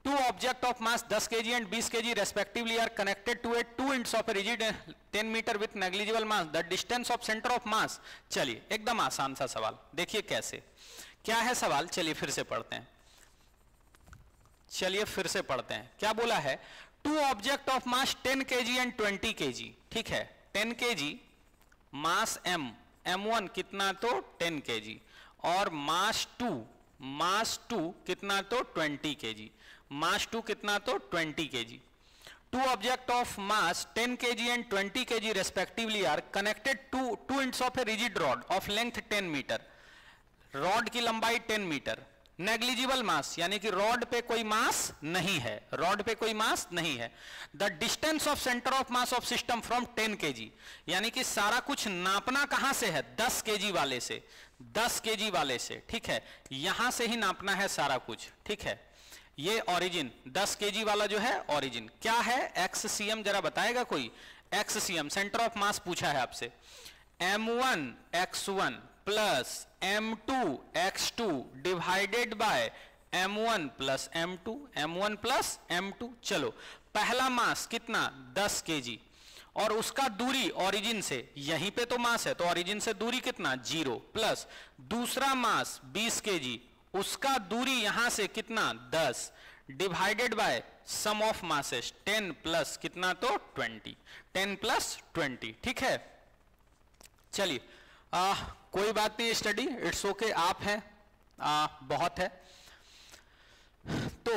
2 object of mass 10 kg and 20 kg respectively are connected to a 2 ends of a rigid 10 metre with negligible mass, the distance of centre of mass. चलिए एकदम आसान सा सवाल, देखिए कैसे, क्या है सवाल, चलिए फिर से पढ़ते हैं। क्या बोला है, 2 object of mass 10 kg and 20 kg। ठीक है, 10 kg मास m1 कितना, तो 10 kg, और मास 2 कितना, तो 20 kg, two object of mass 10 kg and 20 kg respectively are connected to 2 ends of a rigid rod of length 10 metre, rod की लंबाई 10 मीटर, नेग्लिजिबल मास यानी कि रॉड पे कोई मास नहीं है, the distance of centre of mass of system from 10 kg, यानी कि सारा कुछ नापना कहां से है, 10 kg वाले से, ठीक है, यहां से ही नापना है सारा कुछ। ठीक है, ये ऑरिजिन 10 kg वाला जो है ऑरिजिन क्या है, XCM, जरा बताएगा कोई, XCM सेंटर ऑफ मास पूछा है आपसे। m1x1 plus m2x2 divided by m1 plus m2। चलो, पहला मास कितना, 10 kg, और उसका दूरी ऑरिजिन से, यहीं पे तो मास है, तो ऑरिजिन से दूरी कितना, 0, प्लस दूसरा मास 20 kg, उसका दूरी यहां से कितना, 10, divided by sum of masses 10 plus कितना, तो 20, 10 प्लस 20। ठीक है, चलिए कोई बात नहीं, स्टडी इट्स ओके, आप हैं, बहुत है। तो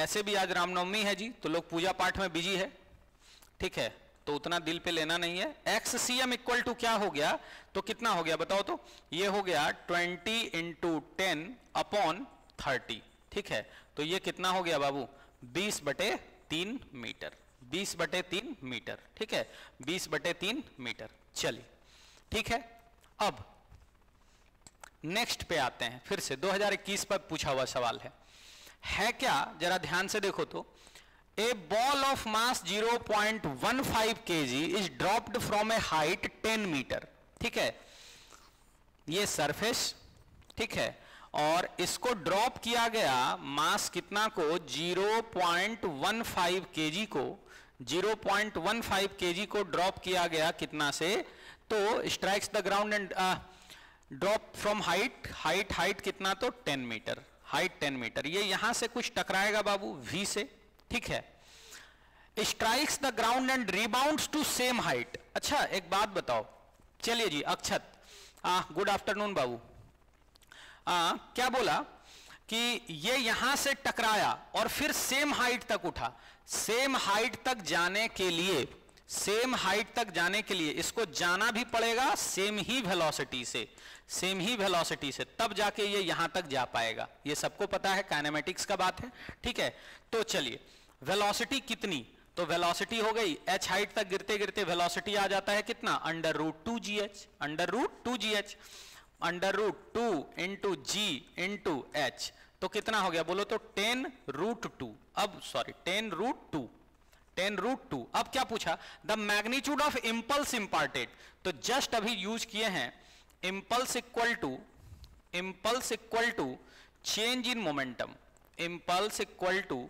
ऐसे भी आज रामनवमी है जी, तो लोग पूजा पाठ में बिजी है। ठीक है, तो उतना दिल पे लेना नहीं है। XCM इक्वल टू क्या हो गया, तो कितना हो गया बताओ, तो ये हो गया 20 × 10/30। ठीक है, तो ये कितना हो गया बाबू, 20/3 मीटर, 20/3 मीटर। ठीक है, 20/3 मीटर। चलिए ठीक है, अब नेक्स्ट पे आते हैं, फिर से 2021 पर पूछा हुआ सवाल है क्या, जरा ध्यान से देखो। तो A ball of mass 0.15 kg is dropped from a height 10 meter. ठीक है, ये सरफेस, ठीक है, और इसको ड्रॉप किया गया मास कितना को, 0.15 kg को, 0.15 kg को ड्रॉप किया गया कितना से, तो strikes the ground and drop from height कितना, तो 10 मीटर, हाइट 10 मीटर। ये यहां से कुछ टकराएगा बाबू, v से। ठीक है, strikes the ground and rebounds to same height. अच्छा एक बात बताओ, चलिए जी अक्षत, गुड आफ्टरनून बाबू, क्या बोला कि ये यहां से टकराया और फिर सेम हाइट तक उठा। सेम हाइट तक जाने के लिए, सेम हाइट तक जाने के लिए इसको जाना भी पड़ेगा सेम ही वेलोसिटी से, सेम ही वेलोसिटी से, तब जाके ये यहां तक जा पाएगा। ये सबको पता है, काइनेमेटिक्स का बात है, ठीक है। तो चलिए वेलोसिटी कितनी, तो वेलोसिटी हो गई h हाइट तक गिरते गिरते वेलोसिटी आ जाता है कितना, √2gh, √2gh, √2 into G into H, तो कितना हो गया बोलो तो 10√2। अब सॉरी 10√2, 10√2। अब क्या पूछा, the magnitude of impulse imparted, तो जस्ट अभी यूज किए हैं impulse equal to, impulse equal to change in momentum, impulse equal to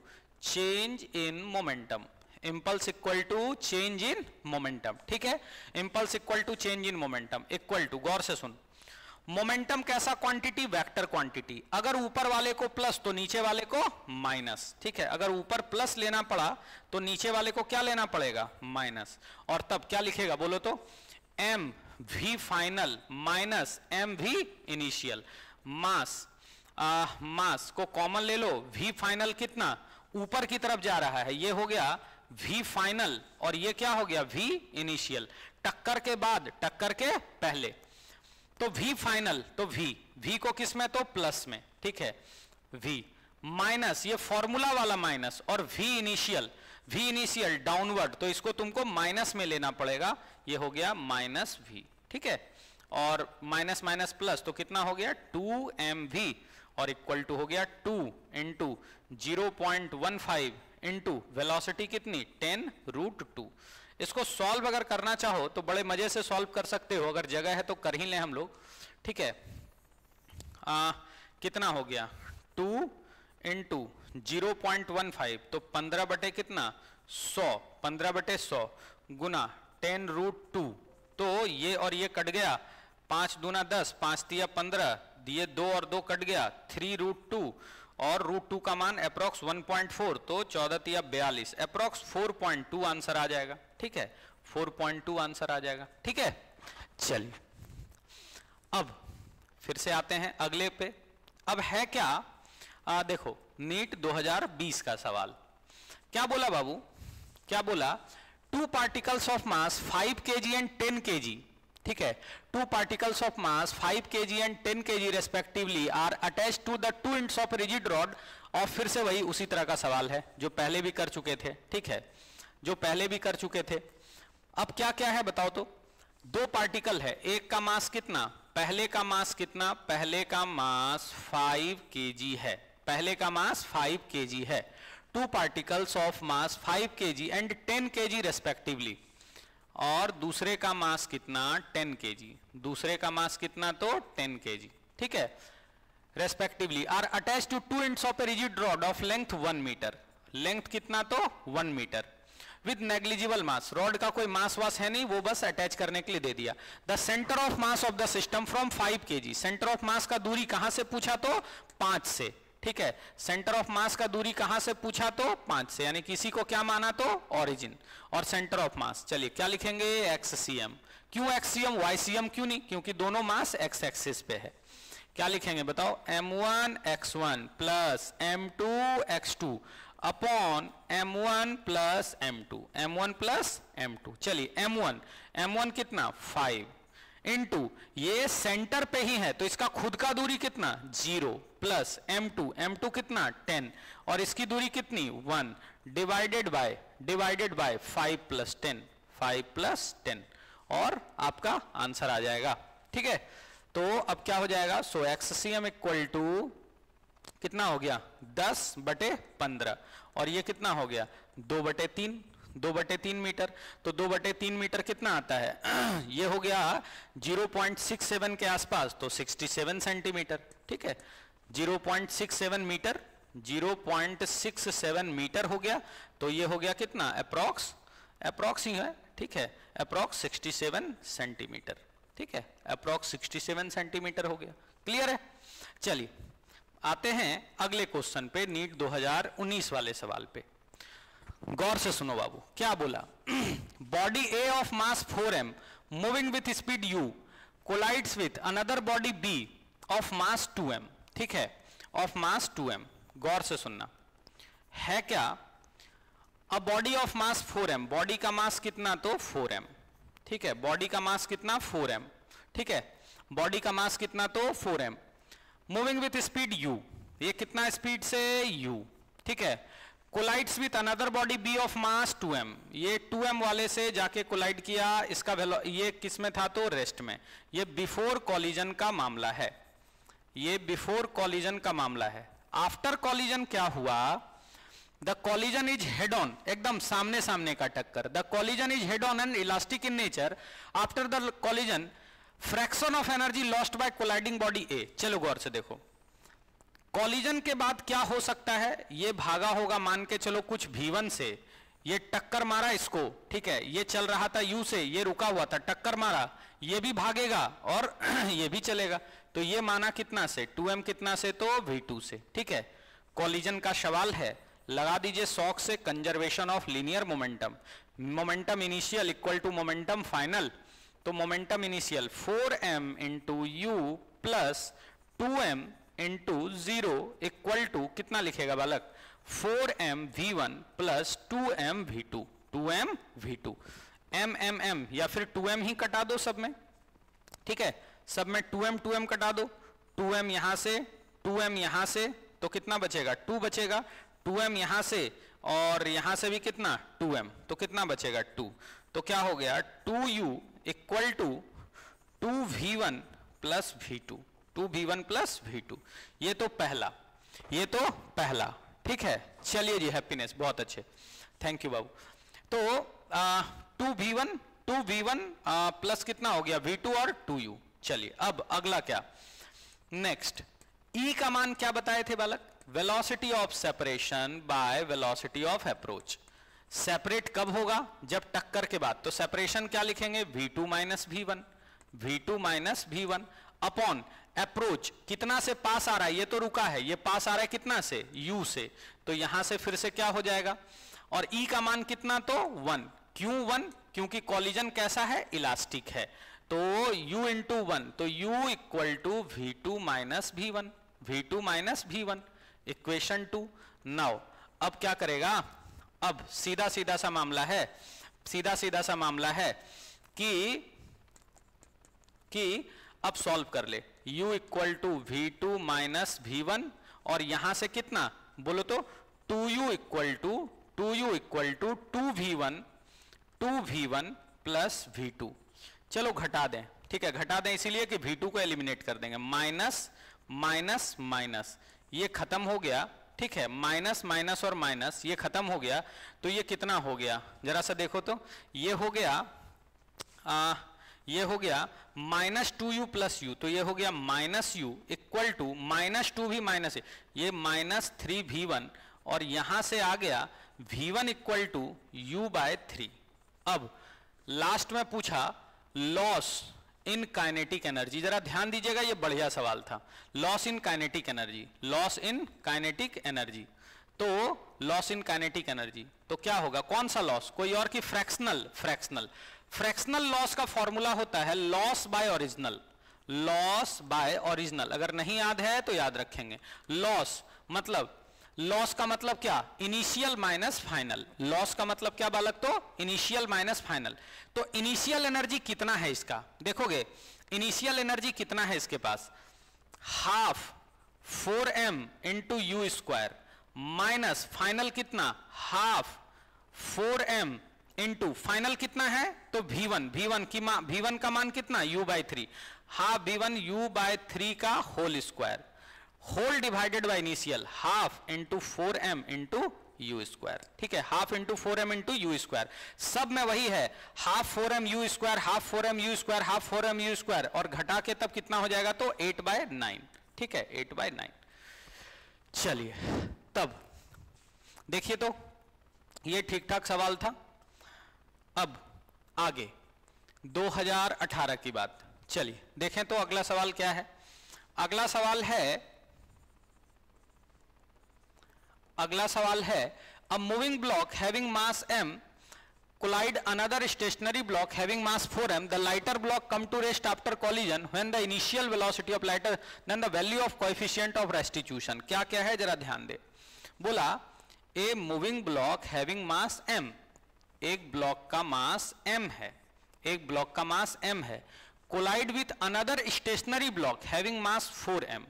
change in momentum, impulse equal to change in momentum, ठीक है। Impulse equal to change in momentum equal to, गौर से सुन, momentum कैसा quantity, vector quantity. अगर ऊपर वाले को प्लस तो नीचे वाले को माइनस, ठीक है। अगर ऊपर प्लस लेना पड़ा तो नीचे वाले को क्या लेना पड़ेगा, माइनस। और तब क्या लिखेगा बोलो तो M we final minus M V initial. Mass, mass को कॉमन ले लो, वी फाइनल कितना ऊपर की तरफ जा रहा है, ये हो गया वी फाइनल और ये क्या हो गया वी इनिशियल, टक्कर के बाद, टक्कर के पहले। तो v फाइनल, तो v को किस में, तो प्लस में, ठीक है। v माइनस, ये फॉर्मूला वाला माइनस, और v initial, v initial downward, तो इसको तुमको माइनस में लेना पड़ेगा, ये हो गया माइनस v, ठीक है। और माइनस माइनस प्लस, तो कितना हो गया 2mv और इक्वल टू हो गया 2 इंटू 0.15 इंटू वेलोसिटी कितनी 10√2। इसको सॉल्व अगर करना चाहो तो बड़े मजे से सॉल्व कर सकते हो, अगर जगह है तो कर ही लें हम लोग, ठीक है। कितना हो गया 2 इंटू 0.15, तो 15 बटे 100 गुना 10√2, तो ये और ये कट गया, 5 दूना 10, 5 तिया 15, दिए 2 और 2 कट गया 3√2, और √2 का मान अप्रोक्स 1.4, तो 14 तिया 42, अप्रोक्स 4.2 आंसर आ जाएगा, ठीक है। 4.2 आंसर आ जाएगा, ठीक है। चलिए अब फिर से आते हैं अगले पे। अब है क्या, देखो नीट 2020 का सवाल क्या बोला बाबू, क्या बोला, 2 particles of mass 5 kg and 10 kg, ठीक है। 2 particles of mass 5 kg and 10 kg respectively are attached to the 2 ends of rigid rod. और फिर से वही उसी तरह का सवाल है जो पहले भी कर चुके थे, ठीक है, जो पहले भी कर चुके थे। अब क्या क्या है बताओ तो, 2 पार्टिकल है, एक का मास कितना, पहले का मास कितना, पहले का मास 5 kg है, पहले का मास 5 kg है। 2 particles of mass 5 kg and 10 kg respectively, और दूसरे का मास कितना 10 kg, दूसरे का मास कितना तो 10 kg, ठीक है, respectively are attach to 2 ends of a rigid rod of length 1 metre, length कितना तो 1 metre, with negligible mass, rod का कोई मास वास है नहीं, वो बस अटैच करने के लिए दे दिया। The centre of mass of the system from 5 kg, centre of mass का दूरी कहां से पूछा तो 5 से, ठीक है। सेंटर ऑफ मास का दूरी कहां से पूछा तो 5 से, यानी किसी को क्या माना तो ऑरिजिन और सेंटर ऑफ मास। चलिए क्या लिखेंगे, एक्ससीएम, क्यों एक्ससीएम वाईसीएम क्यों नहीं, क्योंकि दोनों मास एक्स एक्सिस पे है। क्या लिखेंगे बताओ, m1x1 plus m2x2 upon m1 plus m2। चलिए m1 कितना 5 इंटू, ये सेंटर पे ही है तो इसका खुद का दूरी कितना 0, प्लस m2 कितना 10 और इसकी दूरी कितनी 1, डिवाइडेड बाय 5 प्लस 10 और आपका आंसर आ जाएगा, ठीक है। तो अब क्या हो जाएगा, सो एक्ससीएम इक्वल टू कितना हो गया 10 बटे 15 और ये कितना हो गया 2 बटे 3 मीटर। तो 2 बटे 3 मीटर कितना आता है, ये हो गया 0.67 के आसपास, तो 67 सेंटीमीटर, ठीक है। 0.67 मीटर हो गया, तो ये हो गया कितना अप्रोक्स ही है, ठीक है, अप्रोक्स 67 सेंटीमीटर, ठीक है, अप्रोक्स 67 सेंटीमीटर हो गया, क्लियर है। चलिए आते हैं अगले क्वेश्चन पे, नीट 2019 वाले सवाल पे, गौर से सुनो बाबू। क्या बोला, body A of mass 4m moving with speed u collides with another body b of mass 2m, ठीक है, ऑफ मास 2m, गौर से सुनना है क्या, a body of mass 4m, body का मास कितना तो 4m, ठीक है, बॉडी का मास कितना 4m, ठीक है, बॉडी का मास कितना तो 4m, moving with speed u, ये कितना स्पीड से u, ठीक है, collides with another body b of mass 2m, ये 2m वाले से जाके कोलाइड किया, इसका ये किस में था तो रेस्ट में, ये बिफोर कॉलिजन का मामला है, ये बिफोर कॉलिजन का मामला है। आफ्टर कॉलिजन क्या हुआ, the collision is head on, एकदम सामने सामने का टक्कर, the collision is head on and elastic in nature, after the collision fraction of energy lost by colliding body A. चलो गौर से देखो, कॉलिजन के बाद क्या हो सकता है, ये भागा होगा मान के चलो कुछ v1 से, ये टक्कर मारा इसको, ठीक है, ये चल रहा था u से, ये रुका हुआ था, टक्कर मारा, ये भी भागेगा और ये भी चलेगा, तो ये माना कितना से 2m, कितना से तो v2 से, ठीक है। कॉलिजन का सवाल है, लगा दीजिए शॉक से, conservation of linear momentum, momentum initial equal to momentum final, तो momentum initial 4m into you plus 2m into zero equal to कितना लिखेगा बालक, 4m v1 plus 2m v2, 2m v2, m m m या फिर 2m ही कटा दो सब में, ठीक है, सब में 2m कटा दो, 2m यहां से, 2m यहां से, तो कितना बचेगा 2 बचेगा, 2m यहां से और यहां से भी कितना 2m, तो कितना बचेगा 2, तो क्या हो गया 2u equal to 2v1 plus v2, 2v1 plus v2, ये तो पहला, ठीक है। चलिए जी, हैप्पीनेस, बहुत अच्छे, थैंक यू बाबू। तो 2v1 प्लस कितना हो गया v2 और 2u। चलिए अब अगला क्या, नेक्स्ट E का मान क्या बताए थे बालक, velocity of separation by velocity of approach. Separate कब होगा, जब टक्कर के बाद, तो सेपरेशन क्या लिखेंगे v2 minus v1, v2 minus v1 upon approach, कितना से पास आ रहा है, ये तो रुका है, ये पास आ रहा है कितना से u से, तो यहां से फिर से क्या हो जाएगा, और E का मान कितना तो 1, क्यों 1, क्योंकि कॉलिजन कैसा है, इलास्टिक है, तो u इंटू 1, तो u equal to v2 minus v1, v2 minus v1, equation 2। Now अब क्या करेगा, अब सीधा सीधा सा मामला है कि अब सॉल्व कर ले, u equal to v2 minus v1 और यहां से कितना बोलो तो 2u equal to 2v1 plus v2, चलो घटा दें, ठीक है, घटा दें इसीलिए कि v2 को एलिमिनेट कर देंगे, माइनस ये खत्म हो गया, ठीक है, माइनस और माइनस ये खत्म हो गया, तो ये कितना हो गया जरा सा देखो, तो ये हो गया माइनस 2u प्लस यू, तो ये हो गया minus you equal to minus 2v minus ये माइनस 3v1 और यहां से आ गया v1 equal to U bye 3। अब लास्ट में पूछा लॉस इन काइनेटिक एनर्जी, जरा ध्यान दीजिएगा, ये बढ़िया सवाल था, लॉस इन काइनेटिक एनर्जी, तो लॉस इन काइनेटिक एनर्जी तो क्या होगा, कौन सा लॉस, कोई और की फ्रैक्शनल लॉस का फॉर्मूला होता है लॉस बाय ओरिजिनल, अगर नहीं याद है तो याद रखेंगे। लॉस का मतलब क्या, इनिशियल माइनस फाइनल, लॉस का मतलब क्या बालक, तो इनिशियल माइनस फाइनल, तो इनिशियल एनर्जी कितना है इसका देखोगे, इनिशियल एनर्जी कितना है इसके पास, half 4m into you square minus final कितना, हाफ 4m इंटू फाइनल कितना है तो v1 का मान कितना u by 3, half v1 u by 3 का whole square whole divided by initial half into 4m into you square, ठीक है, half into 4m into you square, सब में वही है, half 4m u square, half 4m u square, half 4m u square, और घटा के तब कितना हो जाएगा तो 8/9, ठीक है, 8/9। चलिए तब देखिए, तो ये ठीक ठाक सवाल था। अब आगे 2018 की बात, चलिए देखें तो अगला सवाल क्या है, अगला सवाल है a moving block having mass m collide another stationary block having mass 4m, the lighter block come to rest after collision when the initial velocity of lighter then the value of coefficient of restitution. क्या क्या है जरा ध्यान दे. बोला a moving block having mass m, एक block का mass m है, एक ब्लॉक का मास m है, collide with another stationary block having mass 4m,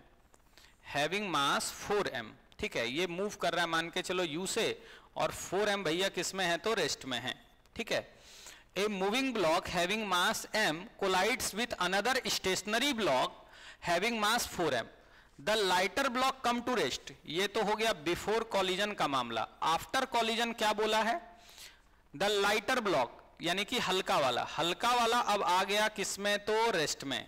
having mass 4m. ठीक है, ये मूव कर रहा है मान के चलो u से, और 4m भैया किसमें है तो रेस्ट में है. ठीक है, a moving block having mass m collides with another stationary block having mass 4m, the lighter block come to rest. ये तो हो गया बिफोर कॉलिजन का मामला. आफ्टर कॉलिजन क्या बोला है, द लाइटर ब्लॉक यानी कि हल्का वाला, हल्का वाला अब आ गया किसमें तो रेस्ट में,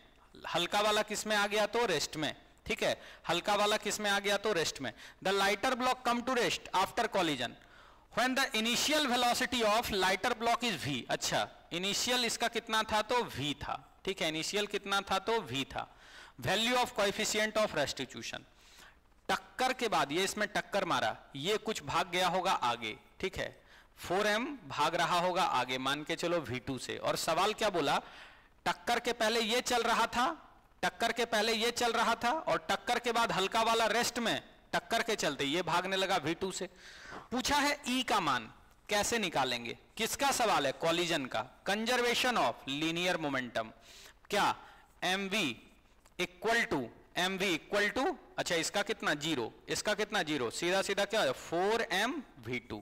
हल्का वाला किसमें आ गया तो रेस्ट में. ठीक है, हल्का वाला किसमें आ गया तो रेस्ट में. The lighter block come to rest after collision When the initial velocity of lighter block is v. अच्छा, initial इसका कितना था तो v था. ठीक है, initial कितना था तो v था. Value of coefficient of restitution. टक्कर के बाद ये इसमें टक्कर मारा, ये कुछ भाग गया होगा आगे. ठीक है, 4m भाग रहा होगा आगे मान के चलो v2 से. और सवाल क्या बोला, टक्कर के पहले ये चल रहा था, टक्कर के पहले ये चल रहा था, और टक्कर के बाद हल्का वाला रेस्ट में, टक्कर के चलते ये भागने लगा v2 से. पूछा है E का मान कैसे निकालेंगे, किसका सवाल है, कॉलिजन का. कंजर्वेशन ऑफ लीनियर मोमेंटम, क्या mv equal to, mv equal to, अच्छा इसका कितना जीरो, इसका कितना जीरो, सीधा सीधा क्या है 4m v2,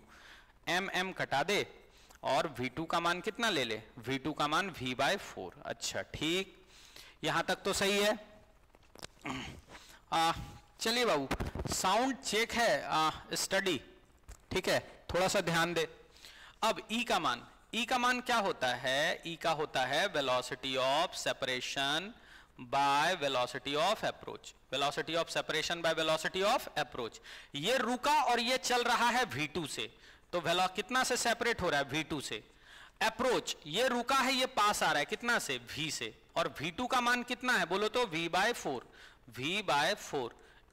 mm कटा दे और v2 का मान कितना ले ले, v2 का मान v/4. अच्छा ठीक, यहां तक तो सही है. चलिए बाबू, साउंड चेक है स्टडी. ठीक है, थोड़ा सा ध्यान दे. अब E का मान, E का मान क्या होता है, E का होता है velocity of separation by velocity of approach, velocity of separation by velocity of approach. ये रुका और ये चल रहा है v2 से, तो कितना से सेपरेट हो रहा है v2 से. अप्रोच, ये रुका है ये पास आ रहा है कितना से v से, और v2 का मान कितना है बोलो तो v/4, v/4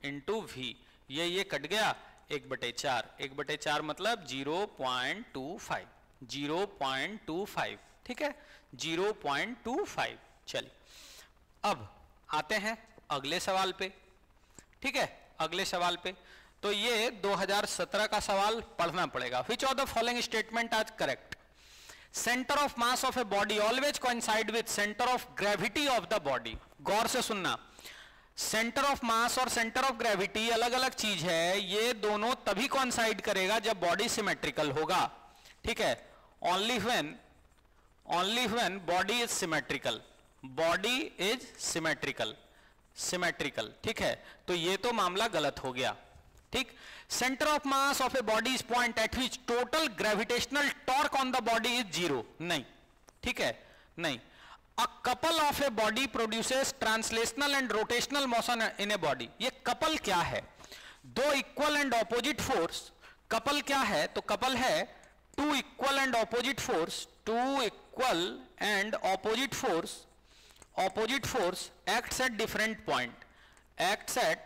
इंटू v, ये कट गया 1/4, 1/4 मतलब 0.25, 0.25. ठीक है, 0.25. चलिए अब आते हैं अगले सवाल पे. ठीक है, अगले सवाल पे तो ये 2017 का सवाल पढ़ना पड़ेगा. Which of the following statement are correct, centre of mass of a body always coincide with centre of gravity of the body. गौर से सुनना, सेंटर ऑफ मास और सेंटर ऑफ ग्रेविटी अलग अलग चीज है, ये दोनों तभी कॉन्साइड करेगा जब बॉडी सिमेट्रिकल होगा. ठीक है, only when body is symmetrical, body is symmetrical. ठीक है, तो ये तो मामला गलत हो गया. ठीक, centre of mass of a body is point at which total gravitational torque on the body is zero, नहीं. ठीक है, नहीं. A couple of a body produces translational and rotational motion in a body. ये couple क्या है, दो equal and opposite force. couple क्या है तो couple है two equal and opposite force, opposite force acts at different point, acts at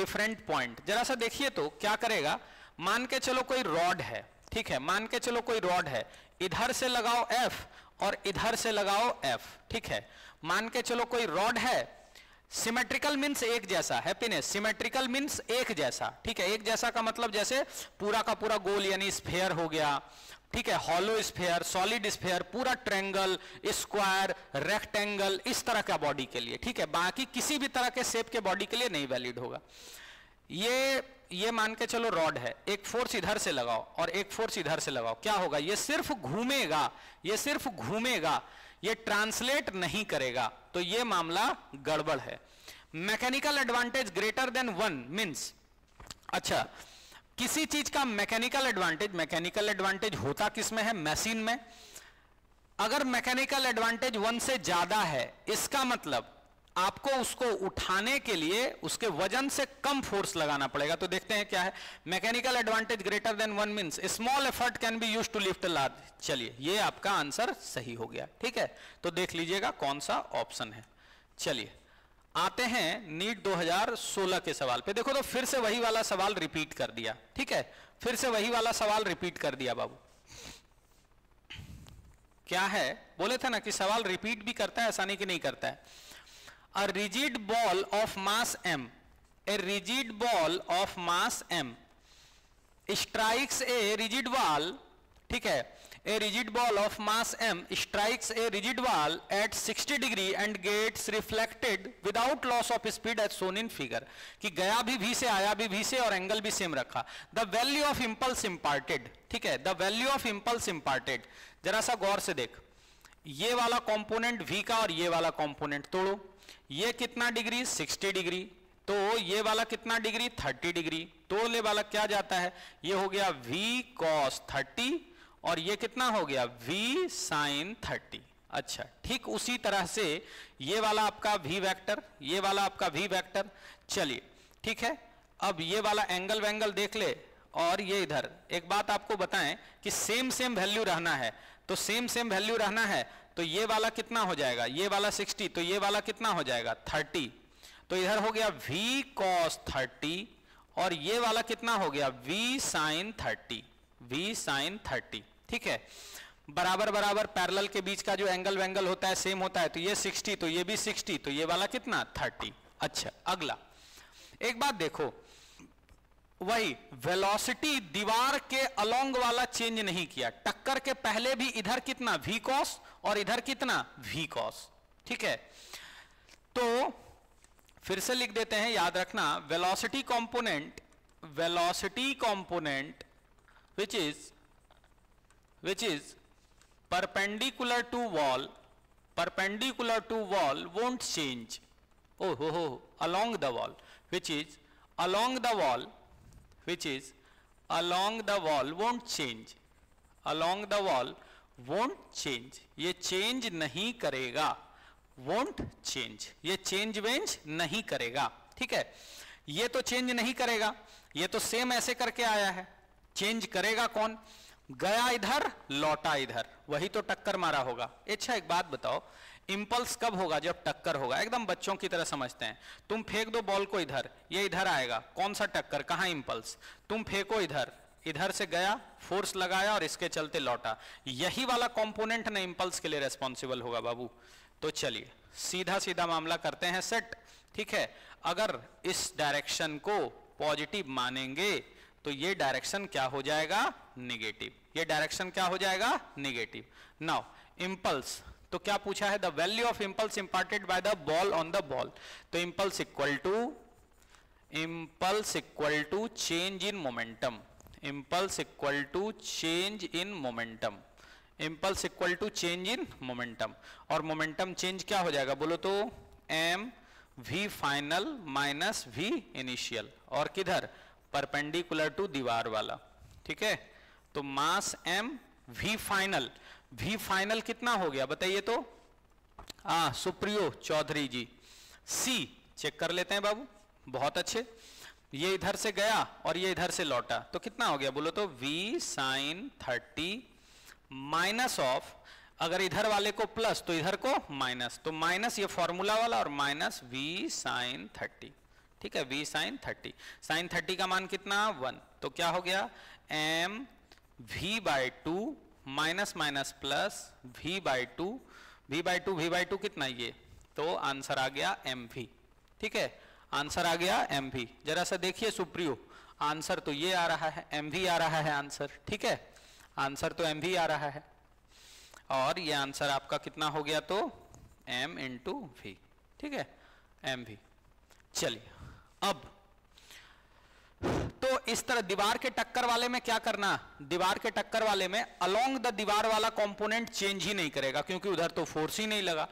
different point. जरा सा देखिए तो क्या करेगा, मान के चलो कोई रॉड है. ठीक है, मान के चलो कोई रॉड है, इधर से लगाओ F और इधर से लगाओ F. ठीक है, मान के चलो कोई रॉड है, सिमेट्रिकल मीन्स एक जैसा है, पिने सिमेट्रिकल मीन्स एक जैसा. ठीक है, एक जैसा का मतलब जैसे पूरा का पूरा गोल यानी स्फेयर हो गया. ठीक है, हॉलो स्फेयर, सॉलिड स्फेयर, पूरा ट्रायंगल, स्क्वायर, रेक्टेंगल, इस तरह का बॉडी के लिए. ठीक है, बाकी किसी भी तरह के शेप के बॉडी के लिए नहीं वैलिड होगा. ये मान के चलो रॉड है, एक फोर्स इधर से लगाओ और एक फोर्स इधर से लगाओ, क्या होगा, ये सिर्फ घूमेगा, ये सिर्फ घूमेगा, ये ट्रांसलेट नहीं करेगा, तो ये मामला गड़बड़ है. Mechanical advantage greater than 1 means, अच्छा किसी चीज का मैकेनिकल एडवांटेज, मैकेनिकल एडवांटेज होता किसमें है, मशीन में. अगर मैकेनिकल एडवांटेज 1 से ज्यादा है, इसका मतलब आपको उसको उठाने के लिए उसके वजन से कम फोर्स लगाना पड़ेगा. तो देखते हैं क्या है, mechanical advantage greater than 1 means small effort can be used to lift large. चलिए ये आपका आंसर सही हो गया. ठीक है, तो देख लीजिएगा कौन सा ऑप्शन है. चलिए आते हैं नीट 2016 के सवाल पे। देखो तो फिर से वही वाला सवाल रिपीट कर दिया, ठीक है, फिर से वही वाला सवाल रिपीट कर दिया बाबू। क्या है, बोले थे ना कि सवाल रिपीट भी करता है, ऐसा नहीं कि नहीं करता है। A rigid ball of mass m, a rigid ball of mass m strikes a rigid wall, ठीक है, a rigid ball of mass m strikes a rigid wall at 60 degree and gets reflected without loss of speed as shown in figure। कि गया भी v से, आया भी v से और एंगल भी सेम रखा। The value of impulse imparted, ठीक है, the value of impulse imparted। जरा सा गौर से देख, ये वाला कंपोनेंट v का और ये वाला कंपोनेंट तोड़ो, ये कितना डिग्री 60 डिग्री, तो ये वाला कितना डिग्री 30 डिग्री, तोड़ने वाला क्या जाता है, ये हो गया v cos 30 और ये कितना हो गया v sin 30। अच्छा, ठीक उसी तरह से ये वाला आपका v वेक्टर, ये वाला आपका v वेक्टर। चलिए ठीक है, अब ये वाला एंगल वेंगल देख ले और ये इधर। एक बात आपको बताएं कि सेम वैल्यू रहना है, तो सेम वैल्यू रहना है तो ये वाला कितना हो जाएगा, ये वाला 60 तो ये वाला कितना हो जाएगा 30, तो इधर हो गया v cos 30 और ये वाला कितना हो गया v sin 30, v sin 30, ठीक है। बराबर बराबर पैरेलल के बीच का जो एंगल वेंगल होता है सेम होता है, तो ये 60 तो ये भी 60 तो ये वाला कितना 30। अच्छा, अगला एक बात देखो, वही वेलोसिटी दीवार के अलोंग वाला चेंज नहीं किया, टक्कर के पहले भी इधर कितना v cos और इधर कितना v cos, ठीक है। तो फिर से लिख देते हैं, याद रखना velocity component which is perpendicular to wall won't change, ओ हो along the wall, which is along the wall won't change, along the wall won't change, ये change नहीं करेगा, won't change, ये change नहीं करेगा, ठीक है। ये तो change नहीं करेगा, ये तो same ऐसे करके आया है, change करेगा कौन, गया इधर लौटा इधर, वही तो टक्कर मारा होगा। अच्छा एक बात बताओ, इंपल्स कब होगा, जब टक्कर होगा। एकदम बच्चों की तरह समझते हैं, तुम फेंक दो बॉल को इधर, ये इधर आएगा, कौन सा टक्कर, कहाँ इंपल्स, तुम फेंको इधर, इधर से गया फोर्स लगाया और इसके चलते लौटा, यही वाला कंपोनेंट ना इंपल्स के लिए रेस्पॉन्सिबल होगा बाबू। तो चलिए सीधा सीधा मामला करते हैं सेट, ठीक है। अगर इस डायरेक्शन को पॉजिटिव मानेंगे तो ये डायरेक्शन क्या हो जाएगा निगेटिव, ये डायरेक्शन क्या हो जाएगा निगेटिव। नाउ इंपल्स, तो क्या पूछा है, the value of impulse imparted by the ball on the ball, तो impulse equal to change in momentum, impulse equal to change in momentum और मोमेंटम चेंज क्या हो जाएगा बोलो तो M we final minus we initial, और किधर perpendicular to दीवार वाला, ठीक है। तो मास एम वी फाइनल कितना हो गया बताइए तो, सुप्रियो चौधरी जी, सी चेक कर लेते हैं बाबू, बहुत अच्छे। ये इधर से गया और ये इधर से लौटा, तो कितना हो गया बोलो तो v sin 30 माइनस ऑफ, अगर इधर वाले को प्लस तो इधर को माइनस, तो माइनस ये फॉर्मूला वाला और माइनस v sin 30, ठीक है, v sin 30, sin 30 का मान कितना 1, तो क्या हो गया m v by two minus minus plus v by two कितना ये, तो आंसर आ गया mv, ठीक है, आंसर आ गया mv। जरा सा देखिए सुप्रियो, आंसर तो ये आ रहा है, mv आ रहा है आंसर, ठीक है, आंसर तो mv आ रहा है और ये आंसर आपका कितना हो गया तो m इंटू वी, ठीक है, mv। चलिए अब तो इस तरह दीवार के टक्कर वाले में क्या करना, दीवार के टक्कर वाले में अलोंग द दीवार वाला कंपोनेंट चेंज ही नहीं करेगा, क्योंकि उधर तो फोर्स ही नहीं लगा।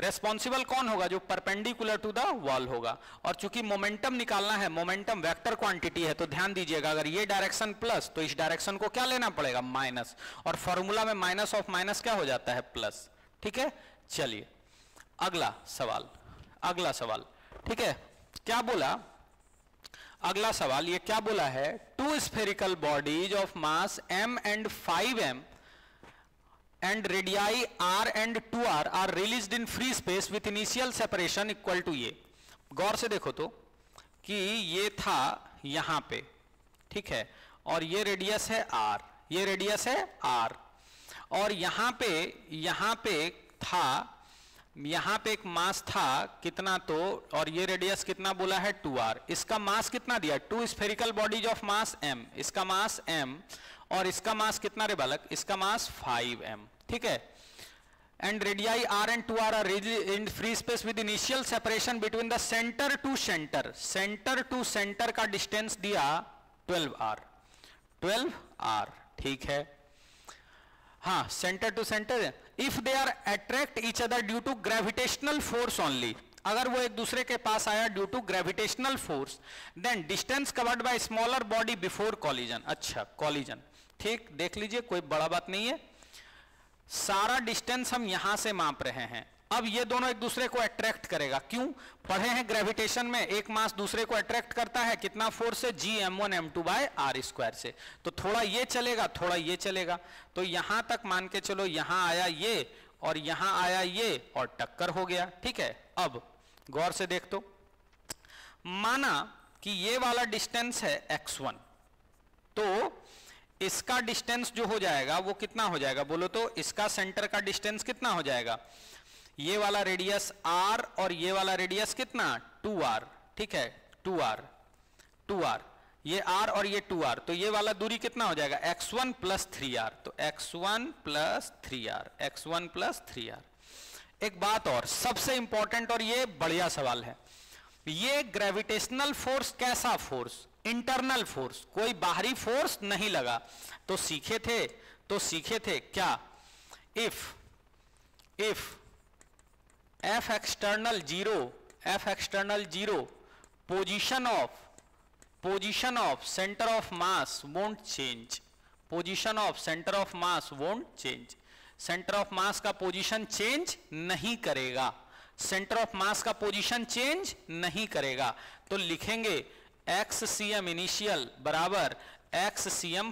रेस्पॉन्सिबल कौन होगा, जो परपेंडिकुलर टू द वॉल होगा, और चूंकि मोमेंटम निकालना है, मोमेंटम वेक्टर क्वांटिटी है, तो ध्यान दीजिएगा अगर ये डायरेक्शन प्लस तो इस डायरेक्शन को क्या लेना पड़ेगा माइनस, और फॉर्मूला में माइनस ऑफ माइनस क्या हो जाता है प्लस, ठीक है। चलिए अगला सवाल, ठीक है, क्या बोला अगला सवाल, ये क्या बोला है, two spherical bodies of mass m and 5m and radii r and 2r are released in free space with initial separation equal to, ये गौर से देखो तो कि ये था यहाँ पे, ठीक है, और ये रेडियस है आर, ये रेडियस है आर, और यहाँ पे था, यहाँ पे एक मास था कितना तो, और ये रेडियस कितना बोला है 2r, इसका मास कितना दिया, 2 spherical bodies of mass m, इसका मास m, और इसका मास कितना रे बालक, इसका मास 5m, ठीक है, and radii r and 2r are in free space with initial separation between the center to center का distance दिया 12r, ठीक है, हाँ, centre to centre. If they are attract each other due to gravitational force only, अगर वो एक दूसरे के पास आया due to gravitational force, then distance covered by smaller body before collision. अच्छा, कॉलिजन, ठीक, देख लीजिए कोई बड़ा बात नहीं है, सारा डिस्टेंस हम यहां से माप रहे हैं। अब ये दोनों एक दूसरे को अट्रैक्ट करेगा, क्यों पढ़े हैं ग्रेविटेशन में, एक मास दूसरे को अट्रैक्ट करता है कितना फोर्स से, G m1 m2 by r square से, तो थोड़ा ये चलेगा, थोड़ा ये चलेगा, तो यहां तक मान के चलो यहां आया ये और यहां आया ये और टक्कर हो गया, ठीक है। अब गौर से देख तो, माना कि ये वाला डिस्टेंस है x1, तो इसका डिस्टेंस जो हो जाएगा वो कितना हो जाएगा बोलो तो, इसका सेंटर का डिस्टेंस कितना हो जाएगा, ये वाला रेडियस r और ये वाला रेडियस कितना 2r, ठीक है, 2r, ये r और ये 2r, तो ये वाला दूरी कितना हो जाएगा x1 plus 3r, तो x1 plus 3r। एक बात और सबसे इंपॉर्टेंट, और ये बढ़िया सवाल है, ये ग्रेविटेशनल फोर्स, कैसा फोर्स, इंटरनल फोर्स, कोई बाहरी फोर्स नहीं लगा, तो सीखे थे क्या, if F external 0 position of center of mass won't change, center of mass का position change नहीं करेगा, तो लिखेंगे XCM initial बराबर XCM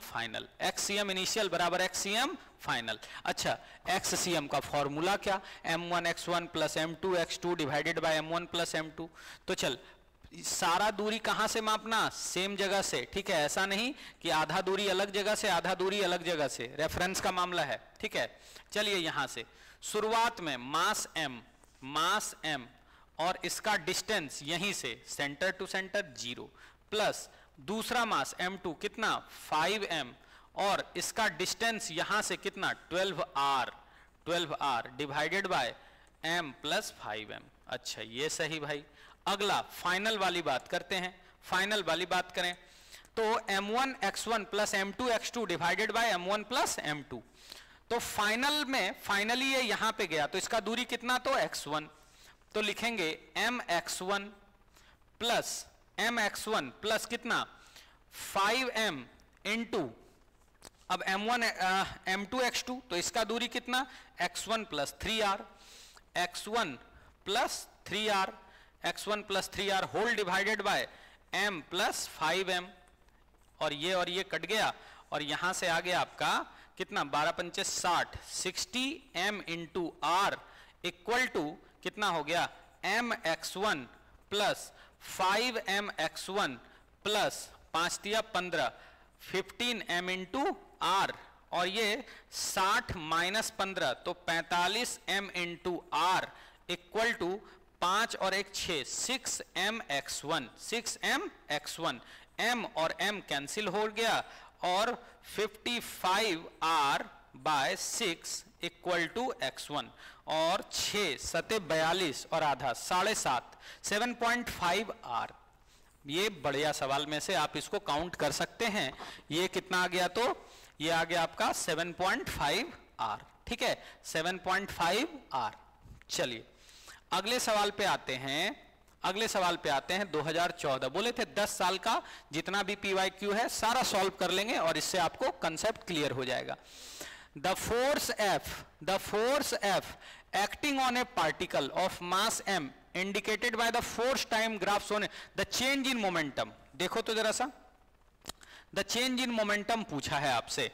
final, अच्छा, XCM का फॉर्मूला क्या, m1 x1 plus m2 x2 divided by m1 plus m2, तो चल सारा दूरी कहां से मापना, सेम जगह से, ठीक है, ऐसा नहीं कि आधा दूरी अलग जगह से, रेफरेंस का मामला है, ठीक है। चलिए यहां से शुरुआत में मास m और इसका डिस्टेंस यहीं से सेंटर टू सेंटर 0 प्लस दूसरा मास m2 कितना 5m और इसका डिस्टेंस यहां से कितना 12r divided by m plus 5m। अच्छा, ये सही भाई। अगला फाइनल वाली बात करते हैं, तो m1 x1 plus m2 x2 divided by m1 plus m2, तो फाइनल में फाइनली ये यहाँ पे गया, तो इसका दूरी कितना तो x1, तो लिखेंगे m x1 प्लस कितना 5m इंटू, अब m1 m2 x2, तो इसका दूरी कितना x1 plus 3r whole divided by m plus 5m और ये कट गया और यहाँ से आ गया आपका कितना 12×5 = 60, 60m into r equal to कितना हो गया m x1 plus 5m x1 plus 5×3 = 15, 15m into r और ये 60 - 15 तो 45m into r equal to 5 और 1 = 6, 6m x1। m और m कैंसिल हो गया और 55r/6 इक्वल टू x1 और 6 × 7 = 42 और आधा 7.5, 7.5r। ये बढ़िया सवाल में से आप इसको काउंट कर सकते हैं। ये कितना आ गया तो ये आ गया आपका 7.5r, ठीक है, 7.5r। चलिए अगले सवाल पे आते हैं, 2014 बोले थे 10 साल का जितना भी PYQ है सारा सॉल्व कर लेंगे और इससे आपको कंसेप्ट क्लियर हो जाएगा। The force F acting on a particle of mass m indicated by the force time graphs on the change in momentum। देखो तो जरा सा, the change in momentum पूछा है आपसे,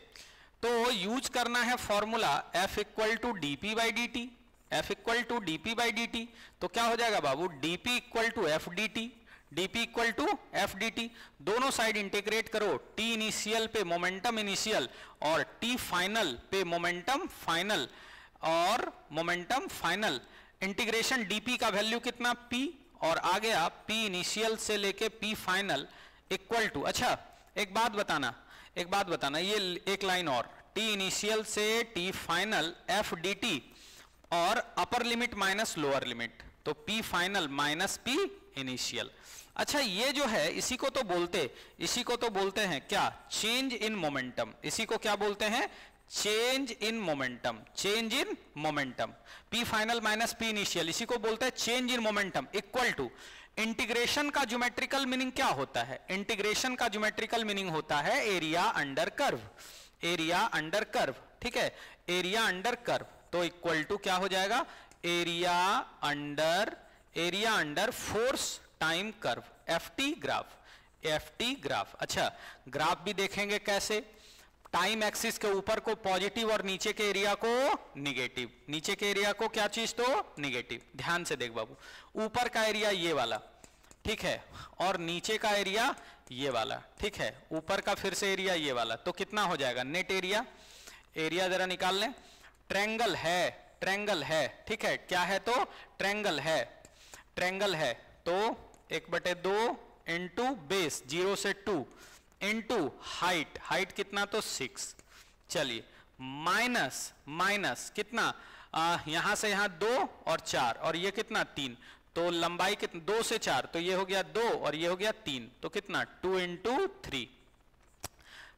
तो यूज करना है formula F equal to dp by dt F equal to D P by D T, तो क्या हो जाएगा बाबू, D P equal to F D t, dp equal to F D T, दोनों साइड इंटीग्रेट करो, t initial पे momentum initial और t final पे मोमेंटम फाइनल और मोमेंटम फाइनल, इंटीग्रेशन dp का वैल्यू कितना p और आ गया p इनिशियल से लेके p फाइनल इक्वल टू, अच्छा एक बात बताना ये एक लाइन और, t इनिशियल से t final F D T और upper limit minus lower limit, तो p final minus p initial. अच्छा ये जो है इसी को तो बोलते हैं क्या, चेंज इन मोमेंटम, इसी को क्या बोलते हैं, change in momentum. p final minus p initial इसी को बोलते हैं change in momentum equal to integration का ज्योमेट्रिकल मीनिंग क्या होता है, इंटीग्रेशन का ज्योमेट्रिकल मीनिंग होता है area under curve, area under curve, ठीक है, एरिया अंडर कर्व, तो इक्वल टू क्या हो जाएगा, area under force time curve, F T graph. अच्छा ग्राफ भी देखेंगे कैसे, टाइम एक्सिस के ऊपर को पॉजिटिव और नीचे के एरिया को निगेटिव, नीचे के एरिया को क्या चीज तो निगेटिव, ध्यान से देख बाबू, ऊपर का एरिया ये वाला ठीक है और नीचे का एरिया ये वाला ठीक है, ऊपर का फिर से एरिया ये वाला, तो कितना हो जाएगा नेट एरिया, एरिया जरा निकाल लें, ट्रेंगल है ठीक है, क्या है तो ट्रेंगल है, तो 1/2 इंटू बेस 0 से 2 इंटू हाइट कितना तो 6, चलिए माइनस कितना यहां से यहां 2 और 4 और ये कितना 3, तो लंबाई कितना 2 से 4, तो ये हो गया 2 और ये हो गया 3, तो कितना 2 इंटू 3,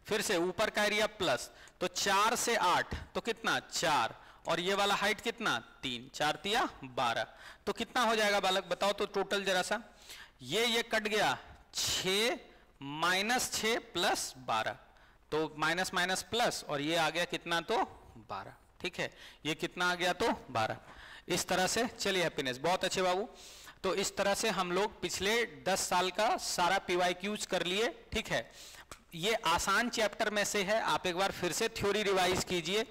फिर से ऊपर का एरिया प्लस, तो 4 से 8 तो कितना 4 और ये वाला हाइट कितना 3, 4 तिया 12, तो कितना हो जाएगा बालक बताओ, तो टोटल जरा सा ये कट गया 6 - 6 + 12, तो माइनस माइनस प्लस और ये आ गया कितना तो 12, ठीक है ये कितना आ गया तो 12, इस तरह से। चलिए हैप्पीनेस, बहुत अच्छे बाबू, तो इस तरह से हम लोग पिछले 10 साल का सारा PYQs कर लिए, ठीक है ये आसान चैप्टर में से है, आप एक बार फिर से थ्योरी रिवाइज कीजिए।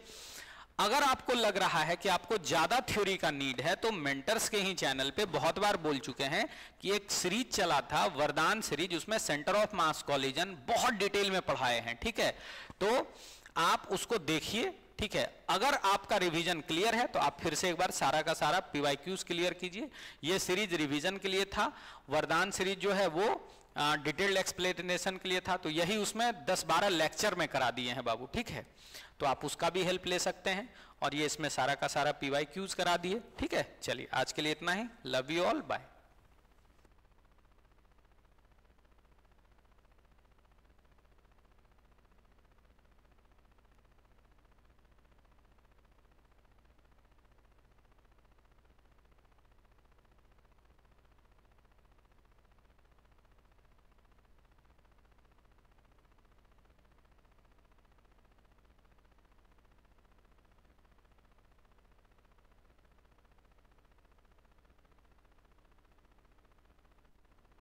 अगर आपको लग रहा है कि आपको ज़्यादा थ्योरी का नीड है तो मेंटर्स के ही चैनल पे बहुत बार बोल चुके हैं कि एक सीरीज चला था वरदान सीरीज, उसमें सेंटर ऑफ मास कॉलिजन बहुत डिटेल में पढ़ाए हैं, ठीक है तो आप उसको देखिए, ठीक है अगर आपका रिवीजन क्लियर है तो आप फिर से एक बार सारा का सारा PYQs क्लियर कीजिए। ये सीरीज रिवीजन के लिए था, वरदान सीरीज जो है वो डिटेल्ड एक्सप्लेनेशन के लिए था, तो यही उसमें 10-12 लेक्चर में करा दिए हैं बाबू, ठीक है तो आप उसका भी हेल्प ले सकते हैं और ये इसमें सारा का सारा PYQs करा दिए, ठीक है। चलिए आज के लिए इतना ही, लव यू ऑल, बाय।